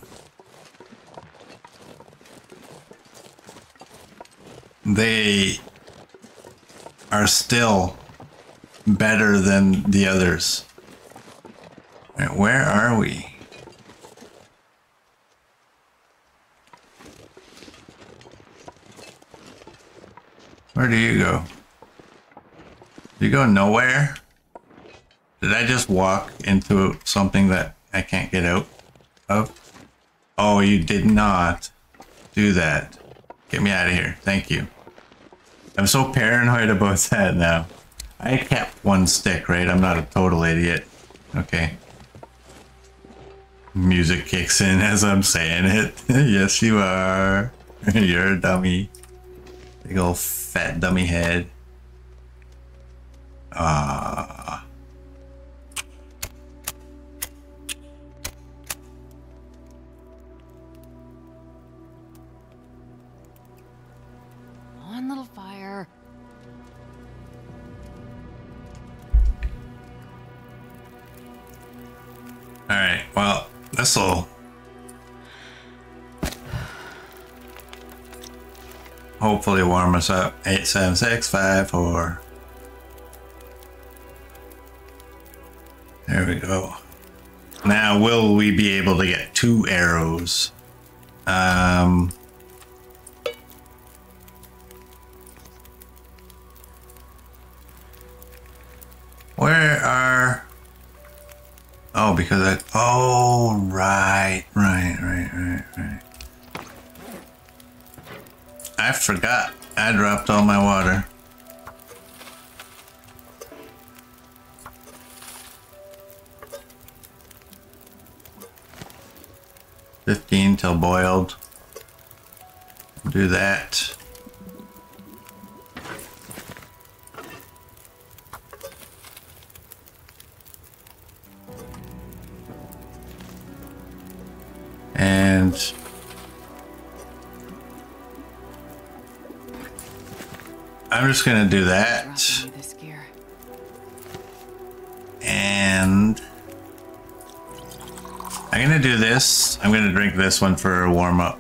they are still better than the others. All right, where are we? Where do you go? You go nowhere? Did I just walk into something that I can't get out of? Oh, you did not do that. Get me out of here. Thank you. I'm so paranoid about that now. I kept one stick, right? I'm not a total idiot. Okay. Music kicks in as I'm saying it. Yes, you are. You're a dummy. Big old fat dummy head. Ah. Uh. Come on, little fire. All right. Well, this'll. Hopefully warm us up. eight seven six five four. There we go. Now will we be able to get two arrows? Um Where are Oh because I Oh right, right, right, right, right. I forgot. I dropped all my water. Fifteen till boiled. Do that. And I'm just gonna do that, and I'm gonna do this. I'm gonna drink this one for a warm up.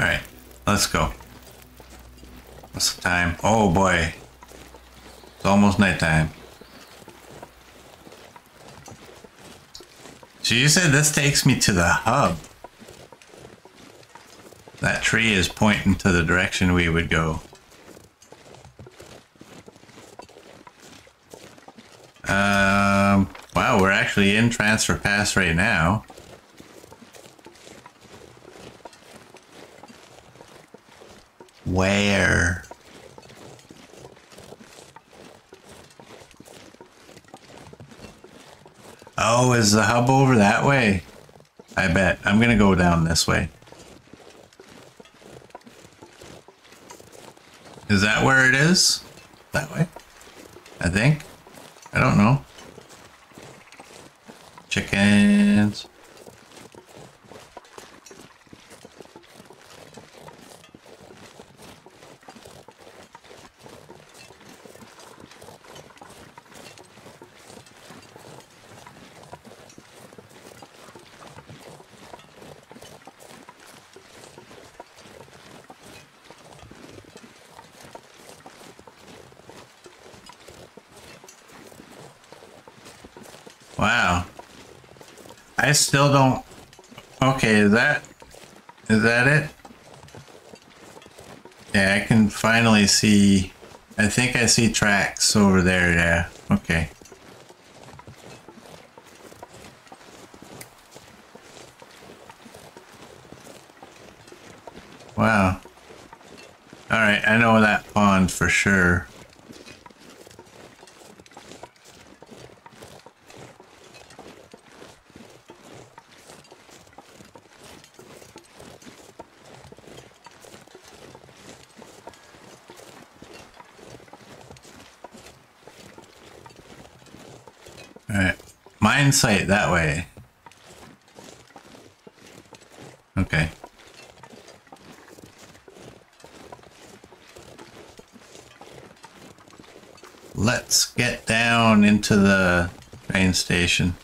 All right, let's go. What's the time? Oh boy, it's almost nighttime. So you said this takes me to the hub. That tree is pointing to the direction we would go. Um, wow, we're actually in Transfer Pass right now. Where? Oh, is the hub over that way? I bet. I'm gonna go down this way. Is that where it is? That way? I think. I don't know. Chickens. I still don't. Okay, that Is that it? Yeah, I can finally see. I think I see tracks over there, yeah. Okay. Wow. Alright, I know that pond for sure. Alright, mine site that way. Okay. Let's get down into the train station.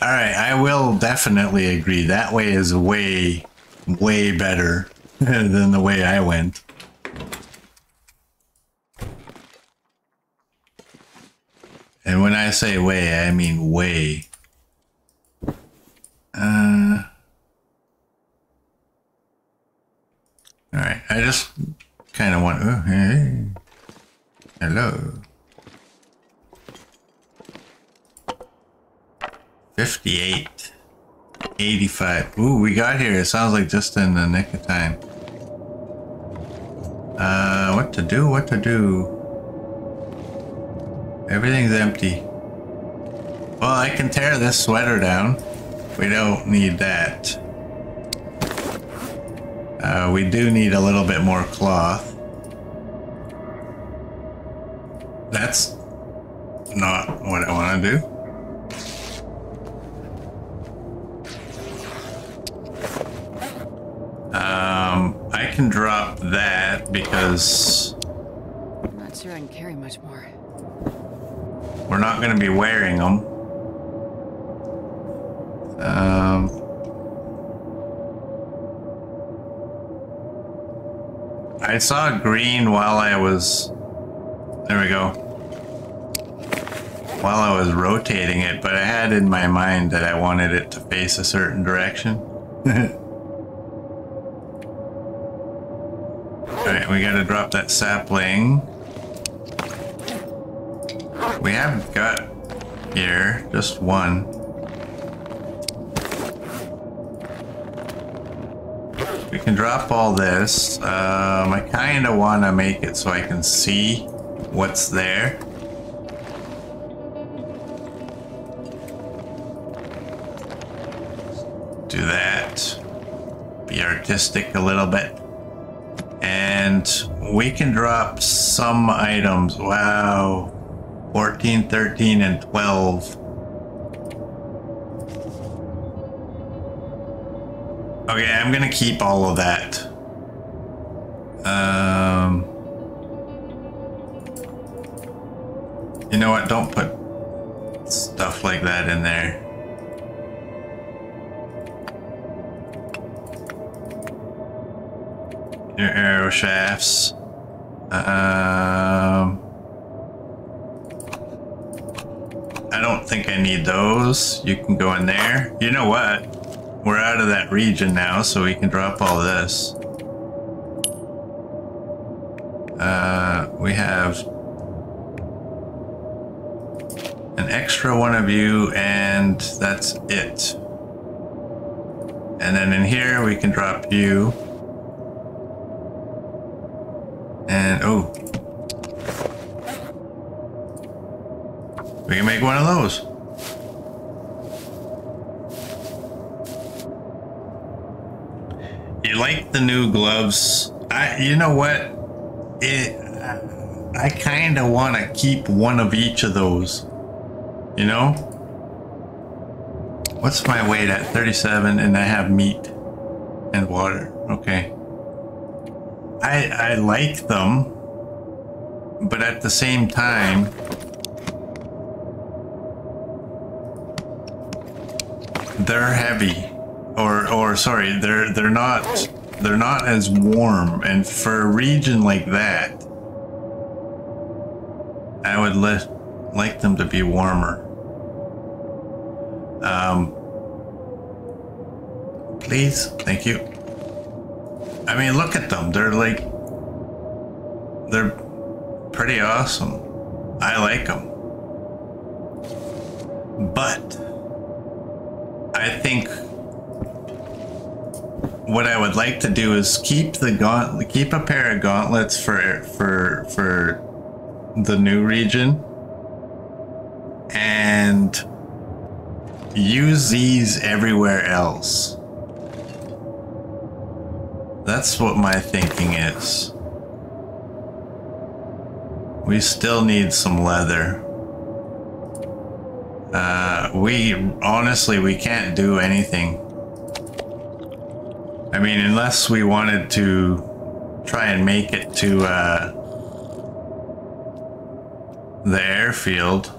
All right, I will definitely agree. That way is way, way better than the way I went. And when I say way, I mean way. Uh, all right, I just kind of want, oh, hey, hello. fifty-eight, eighty-five. Ooh, we got here. It sounds like just in the nick of time. Uh, what to do, what to do. Everything's empty. Well, I can tear this sweater down. We don't need that. Uh, we do need a little bit more cloth. That's not what I want to do. Um, I can drop that because I'm not sure I can carry much more. We're not going to be wearing them. Um, I saw green while I was, there we go, while I was rotating it, but I had in my mind that I wanted it to face a certain direction. Alright, we gotta drop that sapling. We have got here, just one. We can drop all this. Um, I kind of want to make it so I can see what's there. Do that. Be artistic a little bit. And we can drop some items. Wow. fourteen, thirteen, and twelve. Okay, I'm gonna keep all of that. Um, you know what? Don't put stuff like that in there. Your arrow shafts. Um, I don't think I need those. You can go in there. You know what? We're out of that region now, so we can drop all this. Uh, we have an extra one of you, and that's it. And then in here, we can drop you. And, oh. We can make one of those. You like the new gloves? I, you know what? It, I, I kind of want to keep one of each of those. You know? What's my weight at? thirty-seven, and I have meat and water. Okay. I, I like them, but at the same time, they're heavy. Or, or sorry, they're they're not they're not as warm, and for a region like that, I would let, like them to be warmer. Um, please, thank you. I mean, look at them. They're like, they're pretty awesome. I like them. But I think what I would like to do is keep the gauntlet, keep a pair of gauntlets for for for the new region, and use these everywhere else. That's what my thinking is. We still need some leather. Uh, we, honestly, we can't do anything. I mean, unless we wanted to try and make it to uh, the airfield.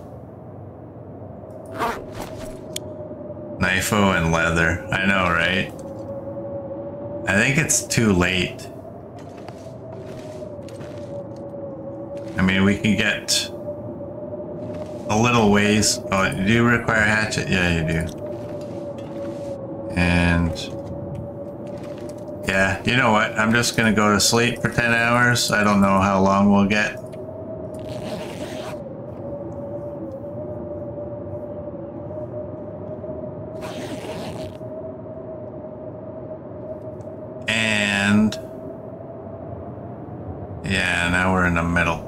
Nyfo and leather. I know, right? I think it's too late. I mean, we can get a little ways. Oh, do you require a hatchet? Yeah, you do. And yeah, you know what? I'm just gonna go to sleep for ten hours. I don't know how long we'll get. And yeah, now we're in the middle.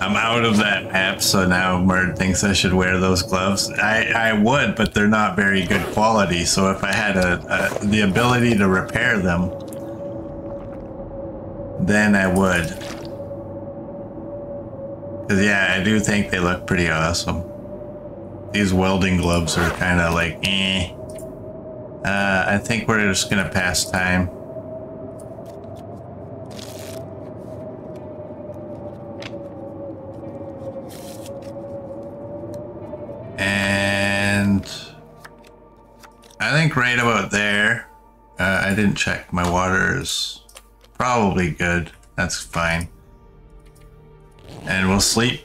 I'm out of that map, so now Murd thinks I should wear those gloves. I, I would, but they're not very good quality, so if I had a, a, the ability to repair them, then I would. Because, yeah, I do think they look pretty awesome. These welding gloves are kind of like, eh. Uh, I think we're just going to pass time. And I think right about there, uh, I didn't check. My water is probably good. That's fine. And we'll sleep.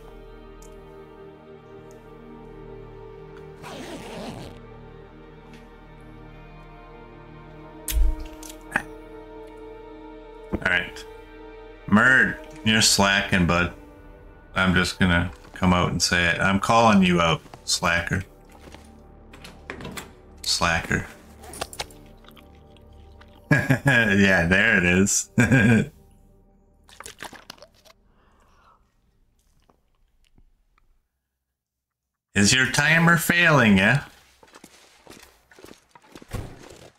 All right. Murd, you're slacking, bud. I'm just going to come out and say it. I'm calling you out. Slacker. Slacker. Yeah, there it is. Is your timer failing, yeah?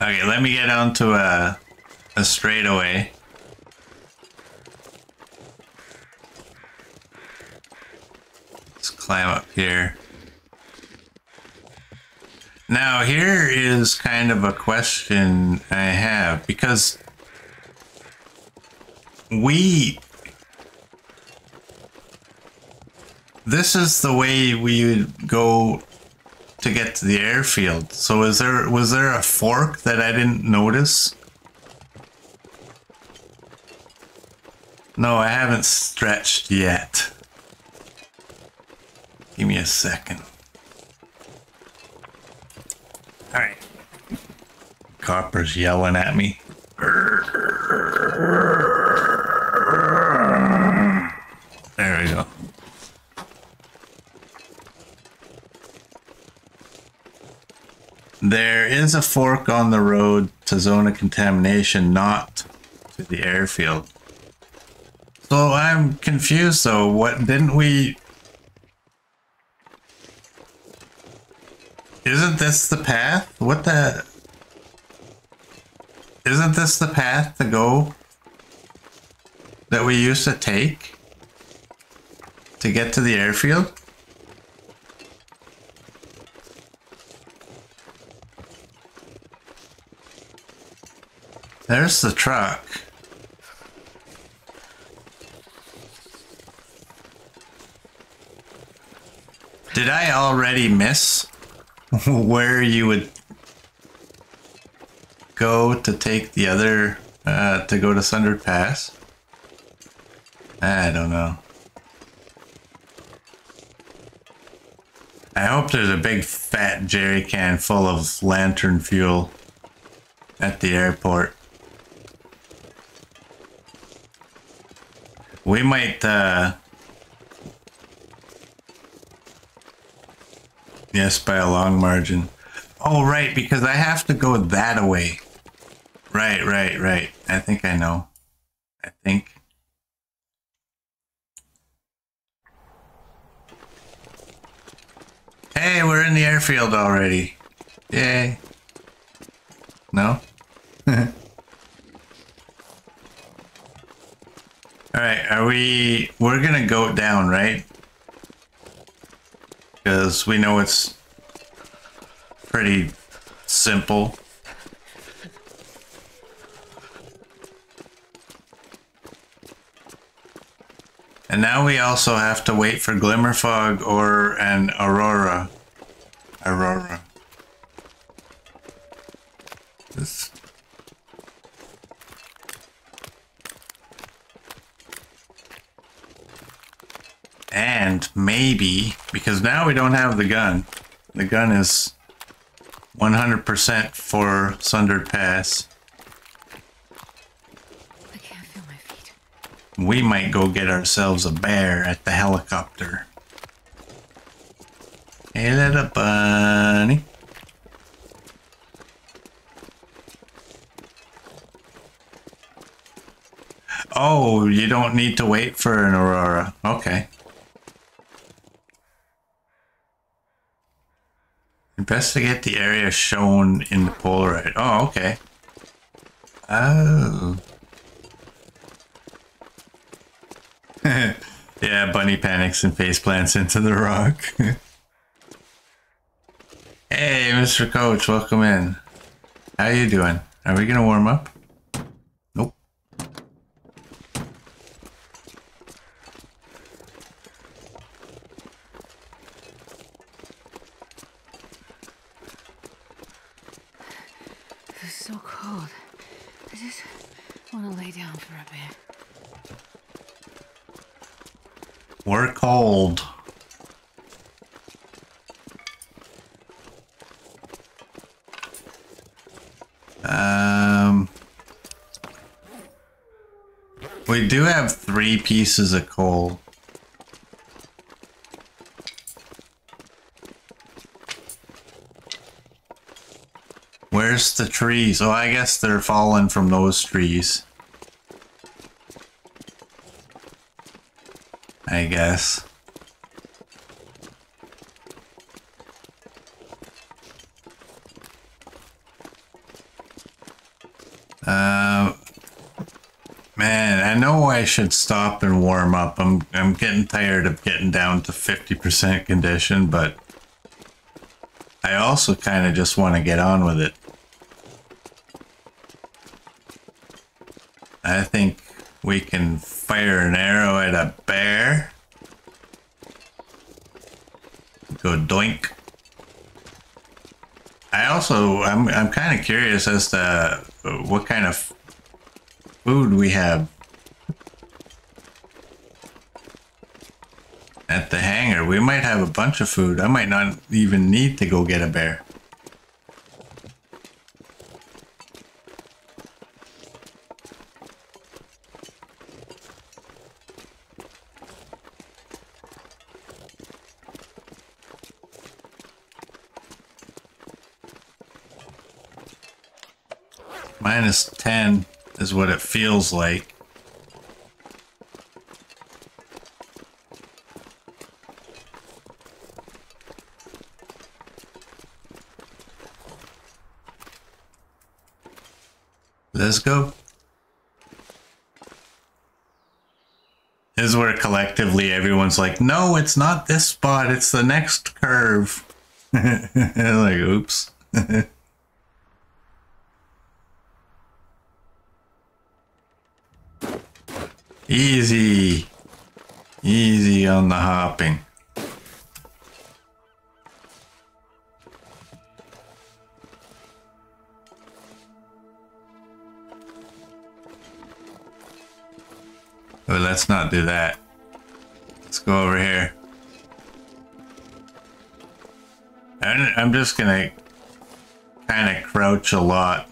Okay, let me get onto a, a straightaway. Let's climb up here. Now, here is kind of a question I have, because we, this is the way we would go to get to the airfield. So is there, was there a fork that I didn't notice? No, I haven't stretched yet. Give me a second. Alright. Copper's yelling at me. There we go. There is a fork on the road to zone of contamination, not to the airfield. So I'm confused though. What didn't we... Isn't this the path? What the... Isn't this the path to go that we used to take to get to the airfield? There's the truck. Did I already miss where you would go to take the other, uh, to go to Sundered Pass? I don't know. I hope there's a big fat jerry can full of lantern fuel at the airport. We might, uh... yes, by a long margin. Oh, right, because I have to go that away. Right, right, right. I think I know. I think. Hey, we're in the airfield already. Yay. No? Alright, are we... we're gonna go down, right? Because we know it's pretty simple. And now we also have to wait for Glimmer Fog or an Aurora. Aurora. This. And maybe, because now we don't have the gun. The gun is one hundred percent for Sundered Pass. We might go get ourselves a bear at the helicopter. Hey, little bunny. Oh, you don't need to wait for an Aurora. Okay. Investigate the area shown in the Polaroid. Oh, okay. Oh. Yeah, bunny panics and face plants into the rock. Hey, Mister Coach, welcome in. How you doing? Are we gonna warm up? Nope. It's so cold. I just want to lay down for a bit. We're cold. Um, we do have three pieces of coal. Where's the trees? Oh, I guess they're falling from those trees. I guess. Uh, man, I know I should stop and warm up. I'm I'm getting tired of getting down to fifty percent condition, but I also kind of just want to get on with it. I think we can fire an arrow at a bear. Go doink. I also, I'm, I'm kind of curious as to what kind of food we have. At the hangar, we might have a bunch of food. I might not even need to go get a bear. minus ten is what it feels like. Let's go. This is where collectively everyone's like, no, it's not this spot, it's the next curve. Like, oops. Easy, easy on the hopping. But let's not do that. Let's go over here. I'm just gonna kind of crouch a lot.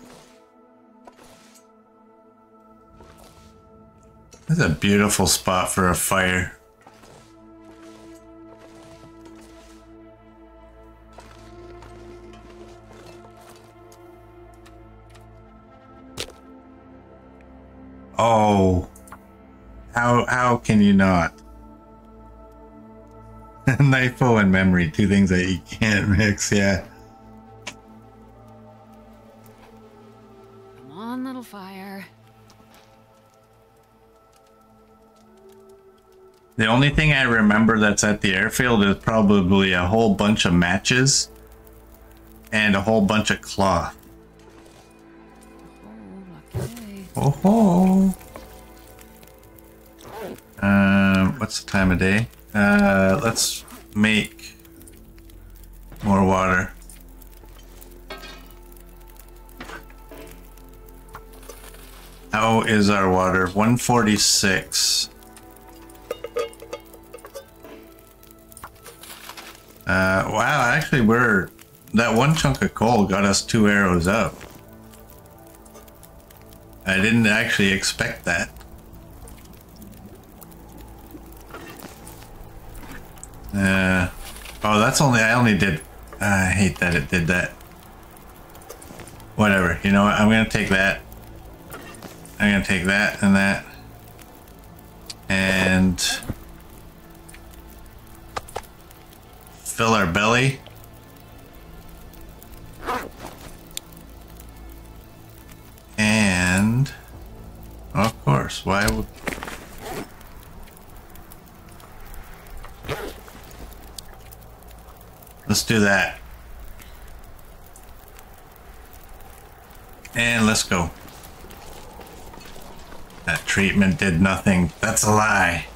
This is a beautiful spot for a fire. Oh, how how can you not? N Y F O and memory, two things that you can't mix. Yeah. Come on, little fire. The only thing I remember that's at the airfield is probably a whole bunch of matches and a whole bunch of cloth. Oh ho! Um, what's the time of day? Uh, let's make more water. How is our water? one forty-six. Uh, wow, actually we're... That one chunk of coal got us two arrows up. I didn't actually expect that. Uh, oh, that's only, I only did, uh, I hate that it did that. Whatever, you know what, I'm gonna take that. I'm gonna take that and that. And... fill our belly. And, of course, why would... Let's do that. And let's go. That treatment did nothing. That's a lie.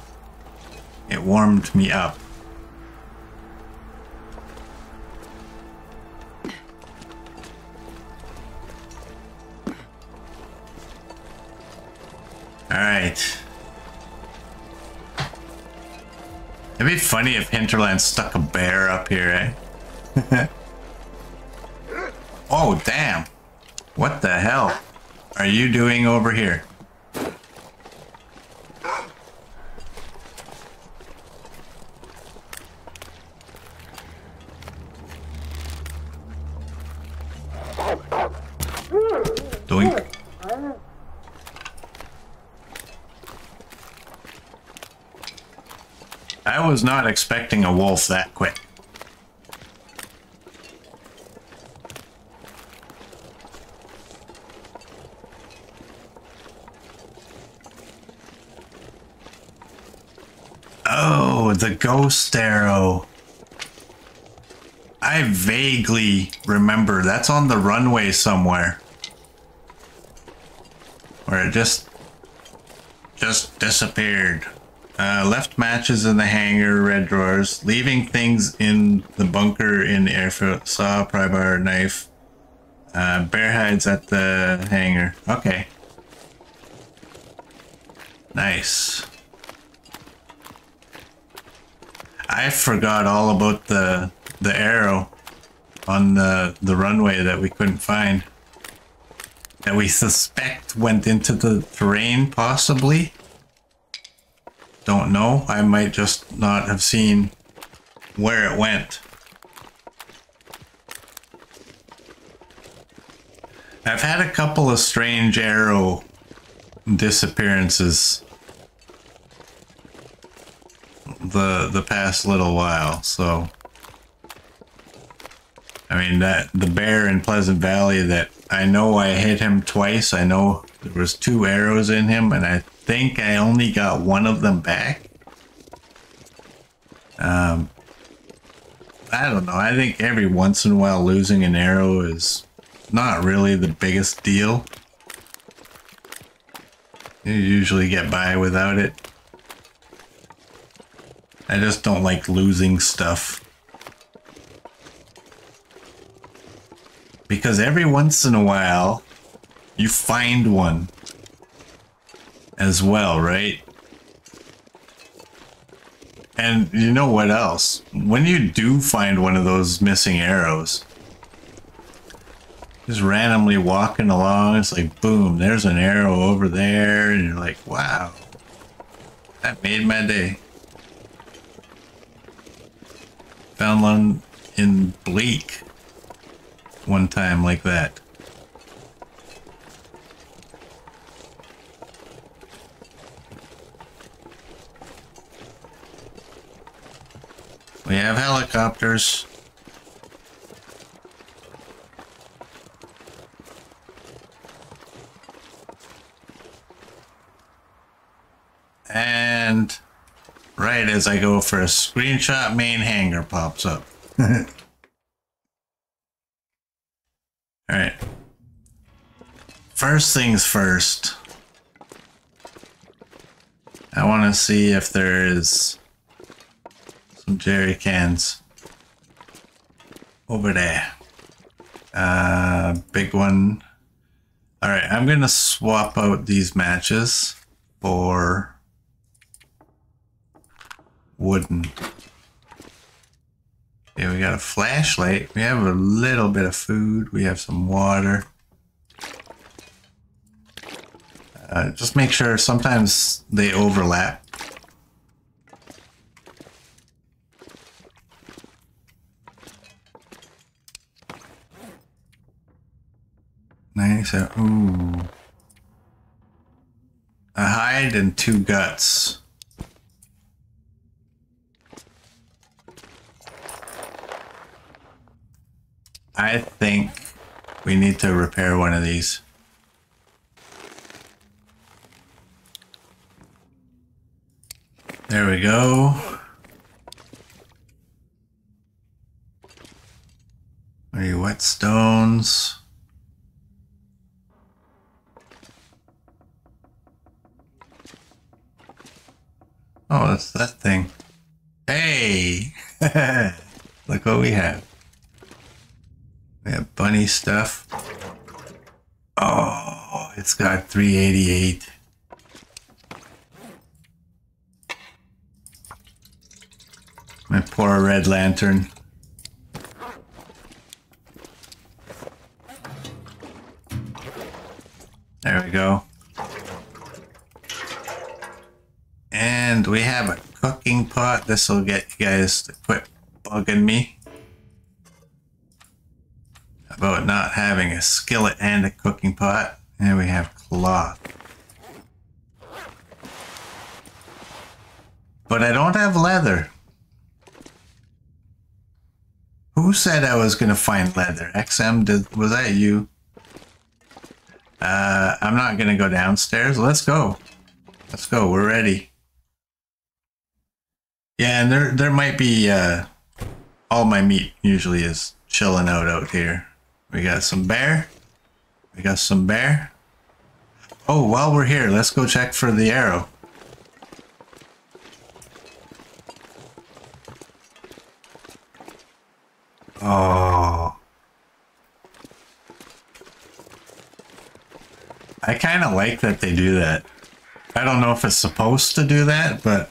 It warmed me up. Alright. It'd be funny if Hinterland stuck a bear up here, eh? Oh, damn. What the hell are you doing over here? Doink. I was not expecting a wolf that quick. Oh, the ghost arrow. I vaguely remember that's on the runway somewhere. Where it just just disappeared. Uh, left matches in the hangar, red drawers, leaving things in the bunker in the airfield, saw, pry bar, knife, uh, bear hides at the hangar. Okay. Nice. I forgot all about the the arrow on the, the runway that we couldn't find. That we suspect went into the terrain, possibly. Don't know. I might just not have seen where it went. I've had a couple of strange arrow disappearances the the past little while, so I mean that the bear in Pleasant Valley that I know I hit him twice. I know there was two arrows in him and I I think I only got one of them back. Um, I don't know. I think every once in a while losing an arrow is not really the biggest deal. You usually get by without it. I just don't like losing stuff. Because every once in a while, you find one. As well, right? And you know what else? When you do find one of those missing arrows, just randomly walking along, it's like, boom, there's an arrow over there, and you're like, wow, that made my day. Found one in Bleak one time like that. We have helicopters. And right as I go for a screenshot, main hangar pops up. All right. First things first. I want to see if there is some jerry cans over there. Uh, big one. All right, I'm gonna swap out these matches for wooden. Yeah, we got a flashlight. We have a little bit of food. We have some water. Uh, just make sure sometimes they overlap. ninety-seven. Ooh. A hide and two guts. I think we need to repair one of these. There we go. Are you whetstones? Oh, that's that thing. Hey! Look what we have. We have bunny stuff. Oh, it's got three eighty-eight. My poor red lantern. There we go. And we have a cooking pot. This will get you guys to quit bugging me about not having a skillet and a cooking pot. And we have cloth. But I don't have leather. Who said I was going to find leather? X M, did, was that you? Uh, I'm not going to go downstairs. Let's go. Let's go. We're ready. Yeah, and there, there might be... Uh, all my meat usually is chilling out out here. We got some bear. We got some bear. Oh, while we're here, let's go check for the arrow. Oh. I kind of like that they do that. I don't know if it's supposed to do that, but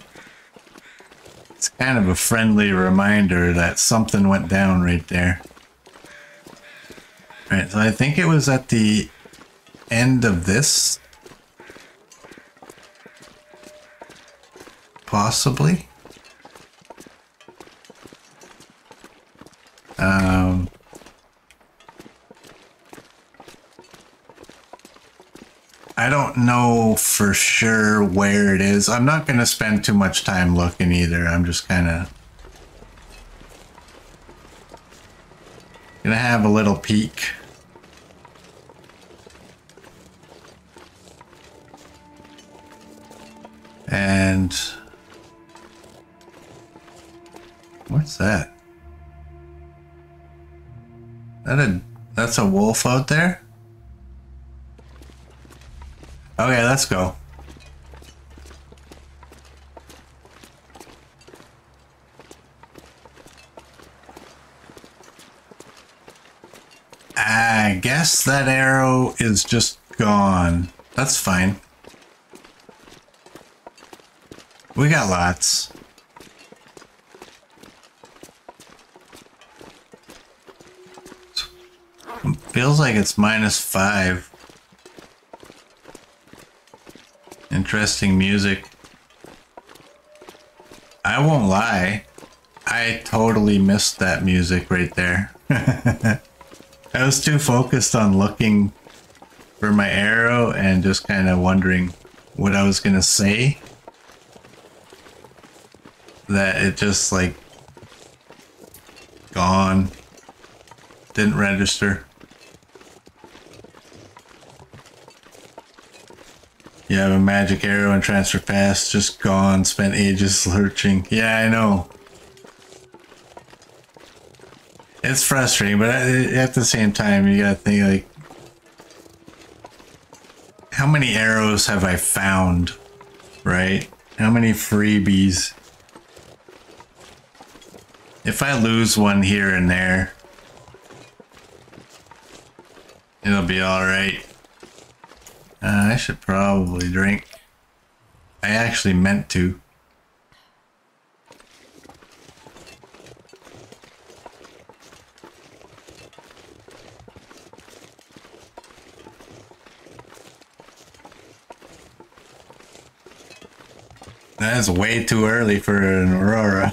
it's kind of a friendly reminder that something went down right there. All right, so I think it was at the end of this, possibly. Um, I don't know for sure where it is. I'm not going to spend too much time looking either. I'm just kind of going to have a little peek. And what's that? That a, that's a wolf out there? Okay, let's go. I guess that arrow is just gone. That's fine. We got lots. Feels like it's minus five. Interesting music. I won't lie. I totally missed that music right there. I was too focused on looking for my arrow and just kind of wondering what I was going to say. That it just like gone. Didn't register. You have a magic arrow and transfer pass, just gone, spent ages searching. Yeah, I know. It's frustrating, but at the same time, you gotta think like, how many arrows have I found, right? How many freebies? If I lose one here and there, it'll be all right. Uh, I should probably drink. I actually meant to. That's way too early for an Aurora.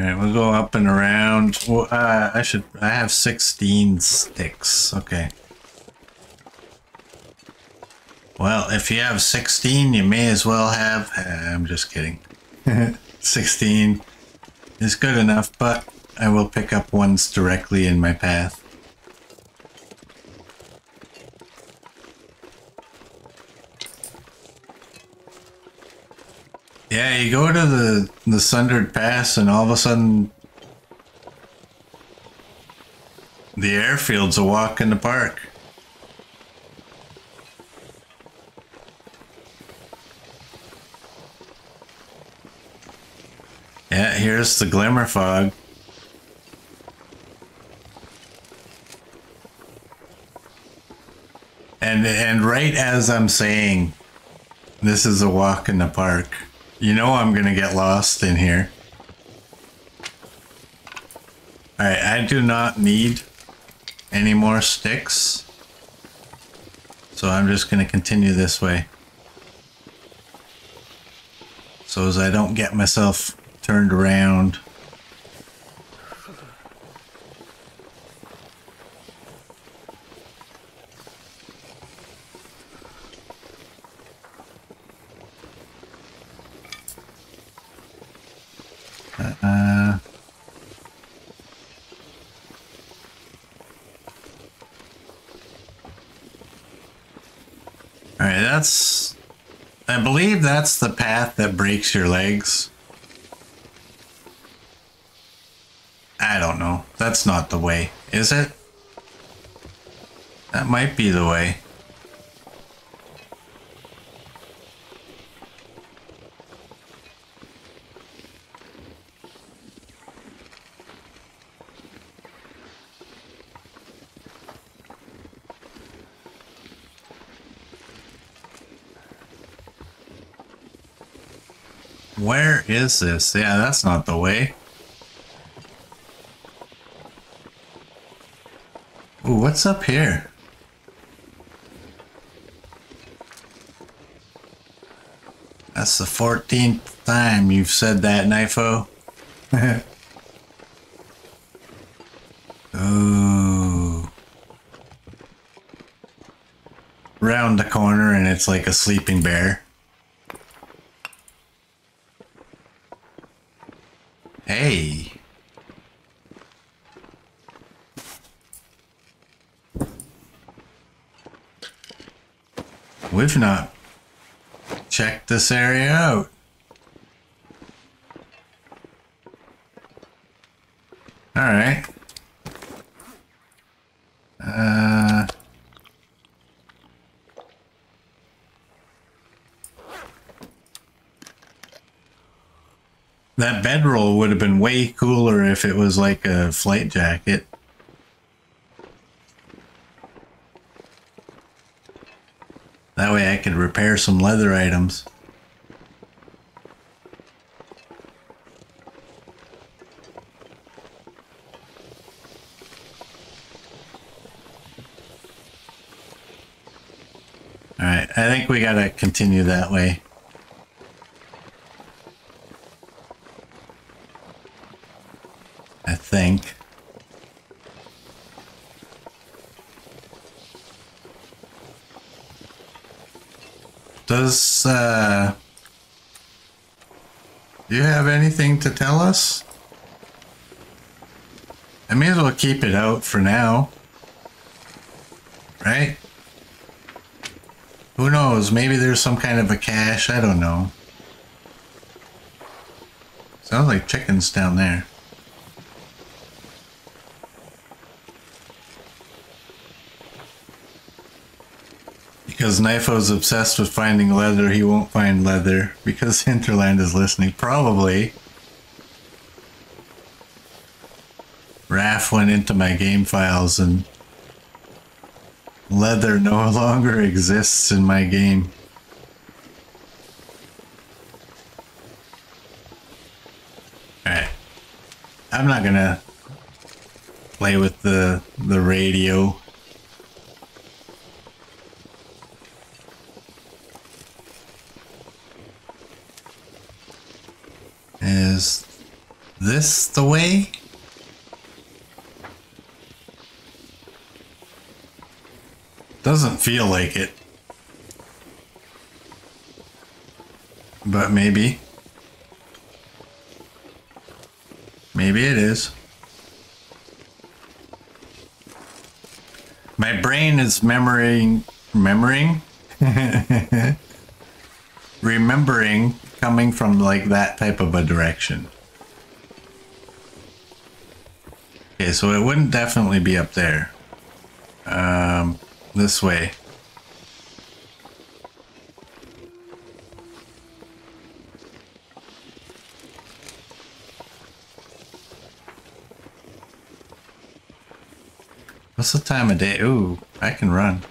Alright, we'll go up and around. Well, uh, I should. I have sixteen sticks. Okay. Well, if you have sixteen, you may as well have. Uh, I'm just kidding. sixteen is good enough, but I will pick up ones directly in my path. Yeah, you go to the, the Sundered Pass and all of a sudden the airfield's a walk in the park. Yeah, here's the glimmer fog. And, and right as I'm saying, this is a walk in the park. You know I'm gonna get lost in here. Alright, I do not need any more sticks. So I'm just gonna continue this way. So as I don't get myself turned around. Uh, all right, that's, I believe that's the path that breaks your legs. I don't know. That's not the way, is it? That might be the way. Where is this? Yeah, that's not the way. Ooh, what's up here? That's the fourteenth time you've said that, nyfo. Ooh. Round the corner and it's like a sleeping bear. Hey. We've not checked this area out. All right. Uh, That bedroll would have been way cooler if it was like a flight jacket. That way I could repair some leather items. Alright, I think we gotta continue that way. I think. Does, uh... do you have anything to tell us? I may as well keep it out for now. Right? Who knows? Maybe there's some kind of a cache. I don't know. Sounds like chickens down there. Because nyfo's obsessed with finding leather, he won't find leather. Because Hinterland is listening. Probably. Raph went into my game files and... leather no longer exists in my game. Alright. I'm not gonna play with the, the radio. Is this the way? Doesn't feel like it. But maybe. Maybe it is. My brain is memorying... memorying? remembering coming from like that type of a direction. Okay, so it wouldn't definitely be up there. Um... This way. What's the time of day? Ooh, I can run.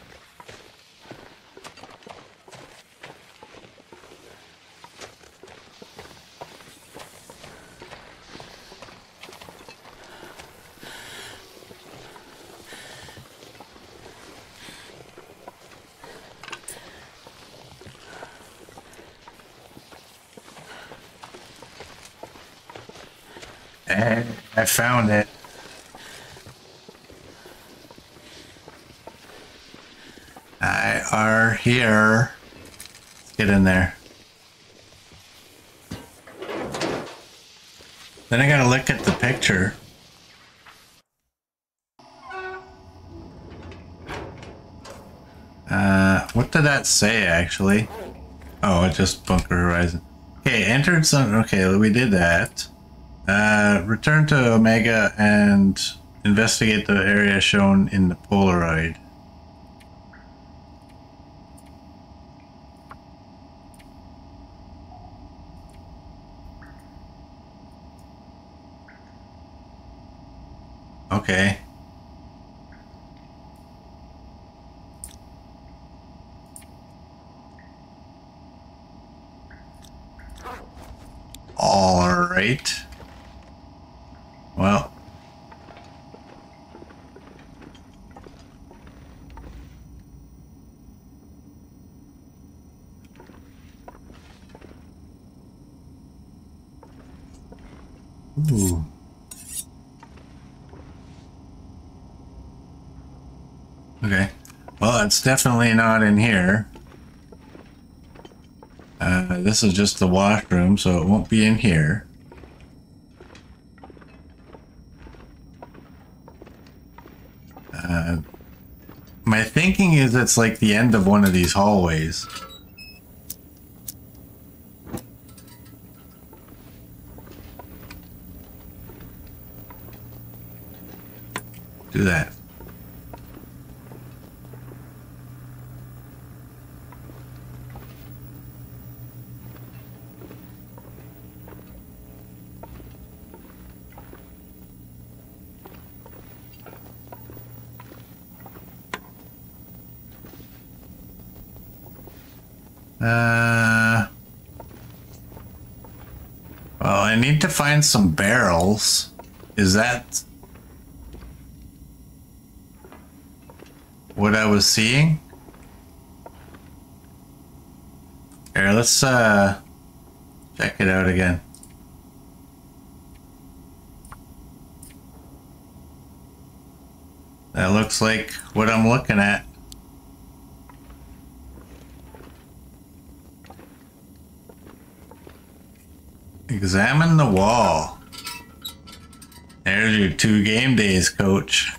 I found it. I are here. Let's get in there. Then I gotta look at the picture. Uh, what did that say actually? Oh, it just Bunker Horizon. Okay, entered some. Okay, we did that. Uh, return to Omega and investigate the area shown in the Polaroid. Okay. All right. Well, ooh. Okay. Well, it's definitely not in here. Uh, this is just the washroom, so it won't be in here. Uh, my thinking is it's like the end of one of these hallways. Do that. Uh, well, I need to find some barrels. Is that what I was seeing? Here, let's uh, check it out again. That looks like what I'm looking at. Examine the wall. There's your two game days, coach.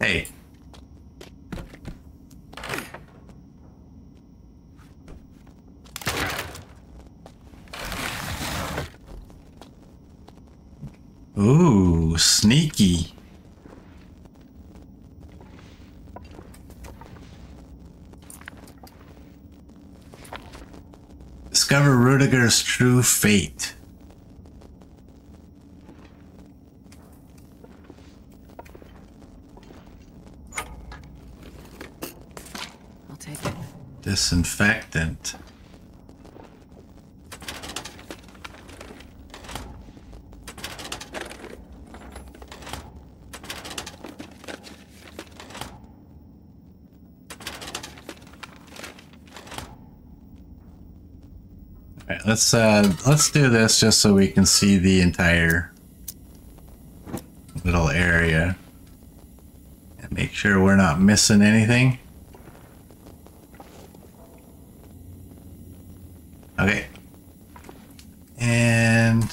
Hey. Ooh, sneaky. Discover Rudiger's true fate. I'll take it. Disinfectant. Let's uh, let's do this just so we can see the entire little area and make sure we're not missing anything. Okay. And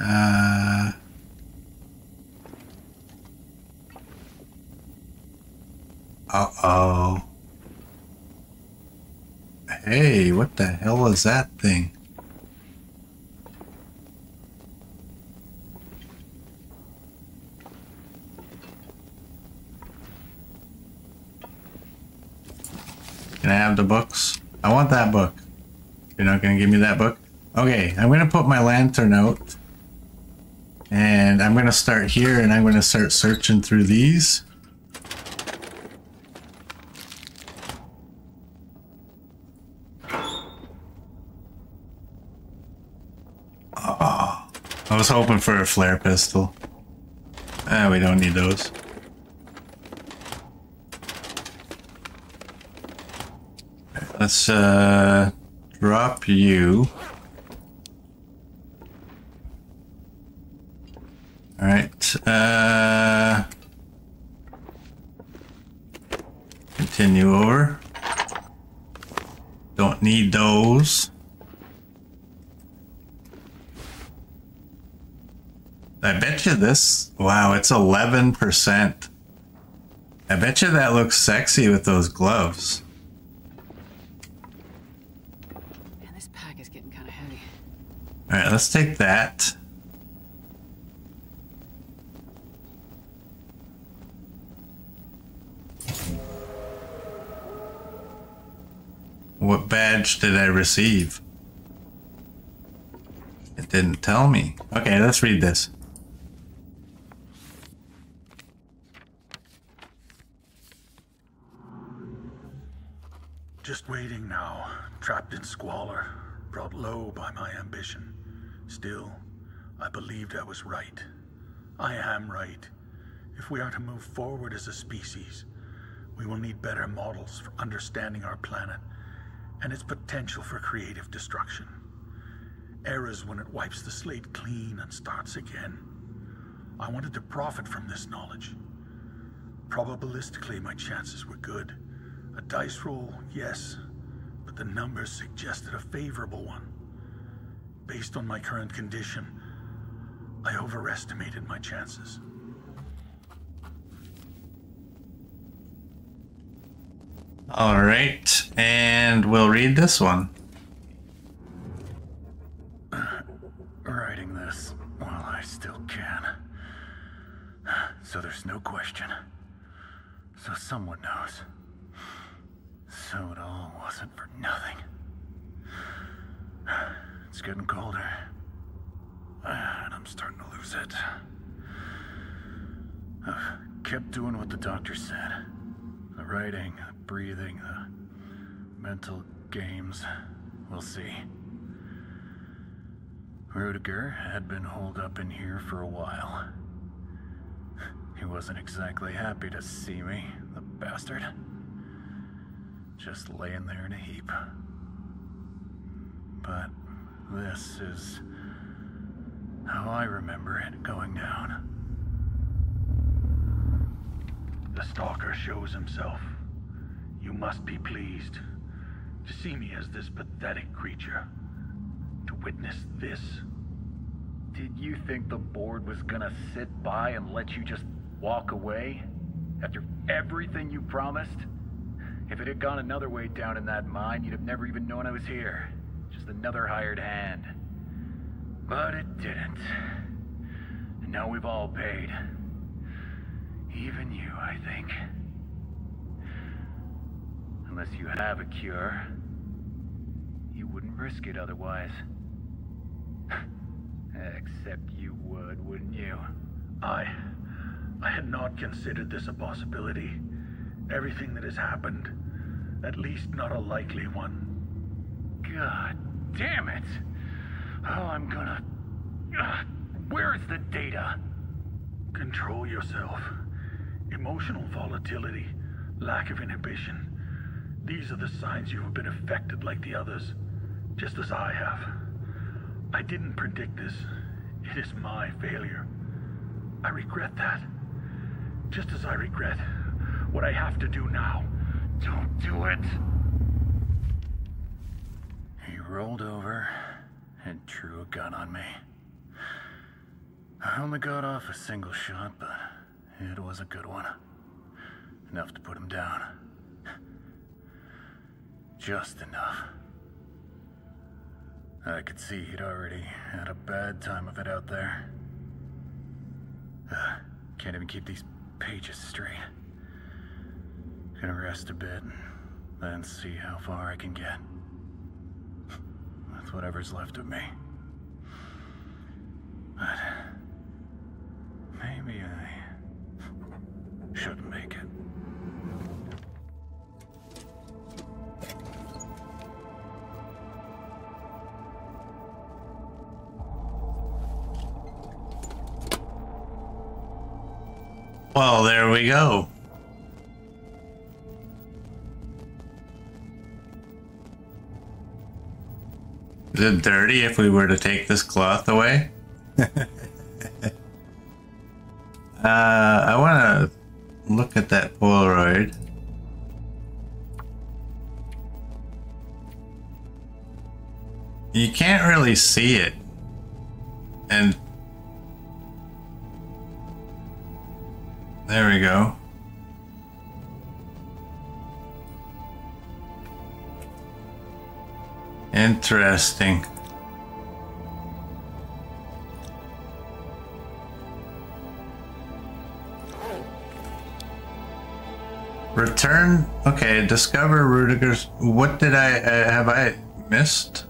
uh, uh-oh. Hey, what the hell is that thing? Can I have the books? I want that book. You're not gonna give me that book? Okay, I'm gonna put my lantern out. And I'm gonna start here and I'm gonna start searching through these. I was hoping for a flare pistol. Ah, we don't need those. Let's uh, drop you. All right. Uh, continue over. Don't need those. I bet you this, wow, it's eleven percent. I bet you that looks sexy with those gloves. Man, this pack is getting kind of heavy. All right, let's take that. What badge did I receive? It didn't tell me. Okay, let's read this. Just waiting now, trapped in squalor, brought low by my ambition. Still, I believed I was right. I am right. If we are to move forward as a species, we will need better models for understanding our planet and its potential for creative destruction. Eras when it wipes the slate clean and starts again. I wanted to profit from this knowledge. Probabilistically, my chances were good. A dice roll, yes, but the numbers suggested a favorable one. Based on my current condition, I overestimated my chances. All right, and we'll read this one. Writing this while I still can. So there's no question. So someone knows. So it all wasn't for nothing. It's getting colder. And I'm starting to lose it. I've kept doing what the doctor said. The writing, the breathing, the mental games. We'll see. Rudiger had been holed up in here for a while. He wasn't exactly happy to see me, the bastard. Just laying there in a heap. But this is how I remember it going down. The stalker shows himself. You must be pleased to see me as this pathetic creature, to witness this. Did you think the board was gonna sit by and let you just walk away after everything you promised? If it had gone another way down in that mine, you'd have never even known I was here. Just another hired hand. But it didn't. And now we've all paid. Even you, I think. Unless you have a cure, you wouldn't risk it otherwise. Except you would, wouldn't you? I... I had not considered this a possibility. Everything that has happened, at least not a likely one. God damn it! Oh, I'm gonna... Where is the data? Control yourself. Emotional volatility, lack of inhibition. These are the signs you have been affected like the others, just as I have. I didn't predict this. It is my failure. I regret that, just as I regret what I have to do now. Don't do it! He rolled over and drew a gun on me. I only got off a single shot, but it was a good one. Enough to put him down. Just enough. I could see he'd already had a bad time of it out there. Uh, can't even keep these pages straight. Gonna rest a bit and then see how far I can get with whatever's left of me. But maybe I should make it. Well, there we go. Is it dirty if we were to take this cloth away? uh, I want to look at that Polaroid. You can't really see it. And there we go. Interesting. Return. Okay, discover Rudiger's. What did I uh, have I missed?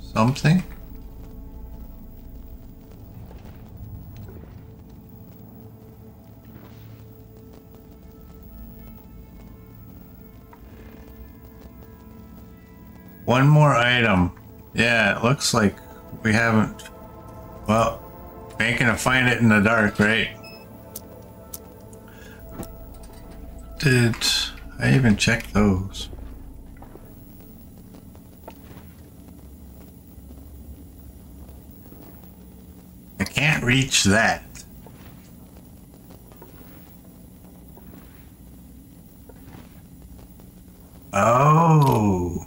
Something? One more item. Yeah, it looks like we haven't. Well, ain't gonna find it in the dark, right? Did I even check those? I can't reach that. Oh.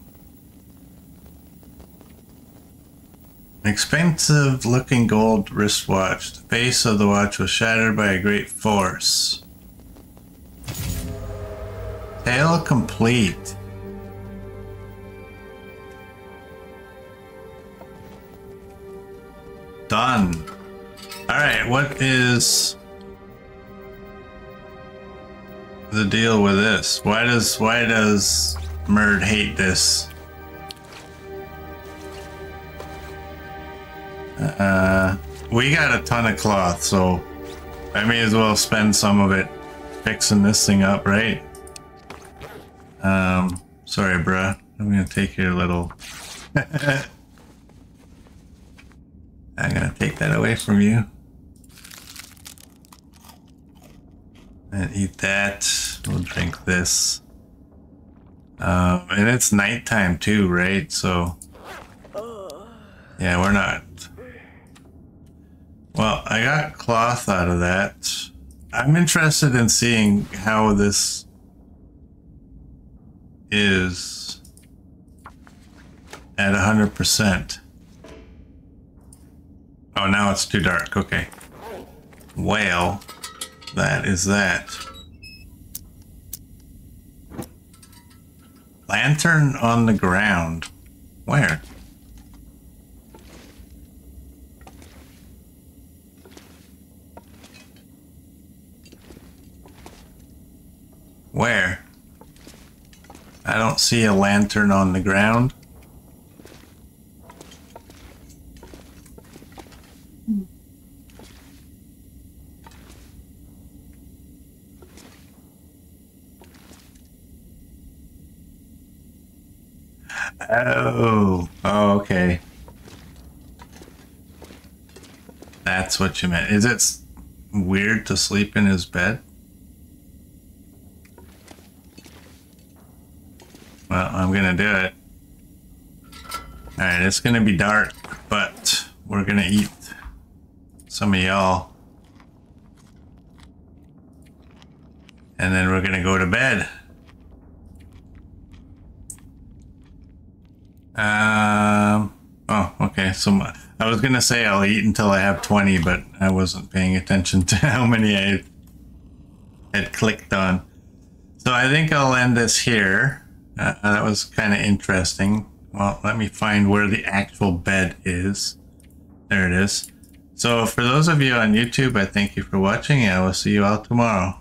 An expensive-looking gold wristwatch. The face of the watch was shattered by a great force. Tale complete. Done. Alright, what is the deal with this? Why does, why does Murd hate this? Uh, we got a ton of cloth, so I may as well spend some of it fixing this thing up, right? Um, sorry, bruh. I'm gonna take your little... I'm gonna take that away from you. And eat that. We'll drink this. Um, and it's nighttime too, right? So... yeah, we're not... Well, I got cloth out of that. I'm interested in seeing how this is at one hundred percent. Oh, now it's too dark. Okay. Well, that is that. Lantern on the ground. Where? Where? I don't see a lantern on the ground. Hmm. Oh, oh, okay. That's what you meant. Is it weird to sleep in his bed? Well, I'm gonna do it. Alright, it's gonna be dark, but we're gonna eat some of y'all. And then we're gonna go to bed. Um, oh, okay, so I was gonna say I'll eat until I have twenty, but I wasn't paying attention to how many I had clicked on. So I think I'll end this here. Uh, that was kind of interesting. Well, let me find where the actual bed is. There it is. So for those of you on YouTube, I thank you for watching, and I will see you all tomorrow.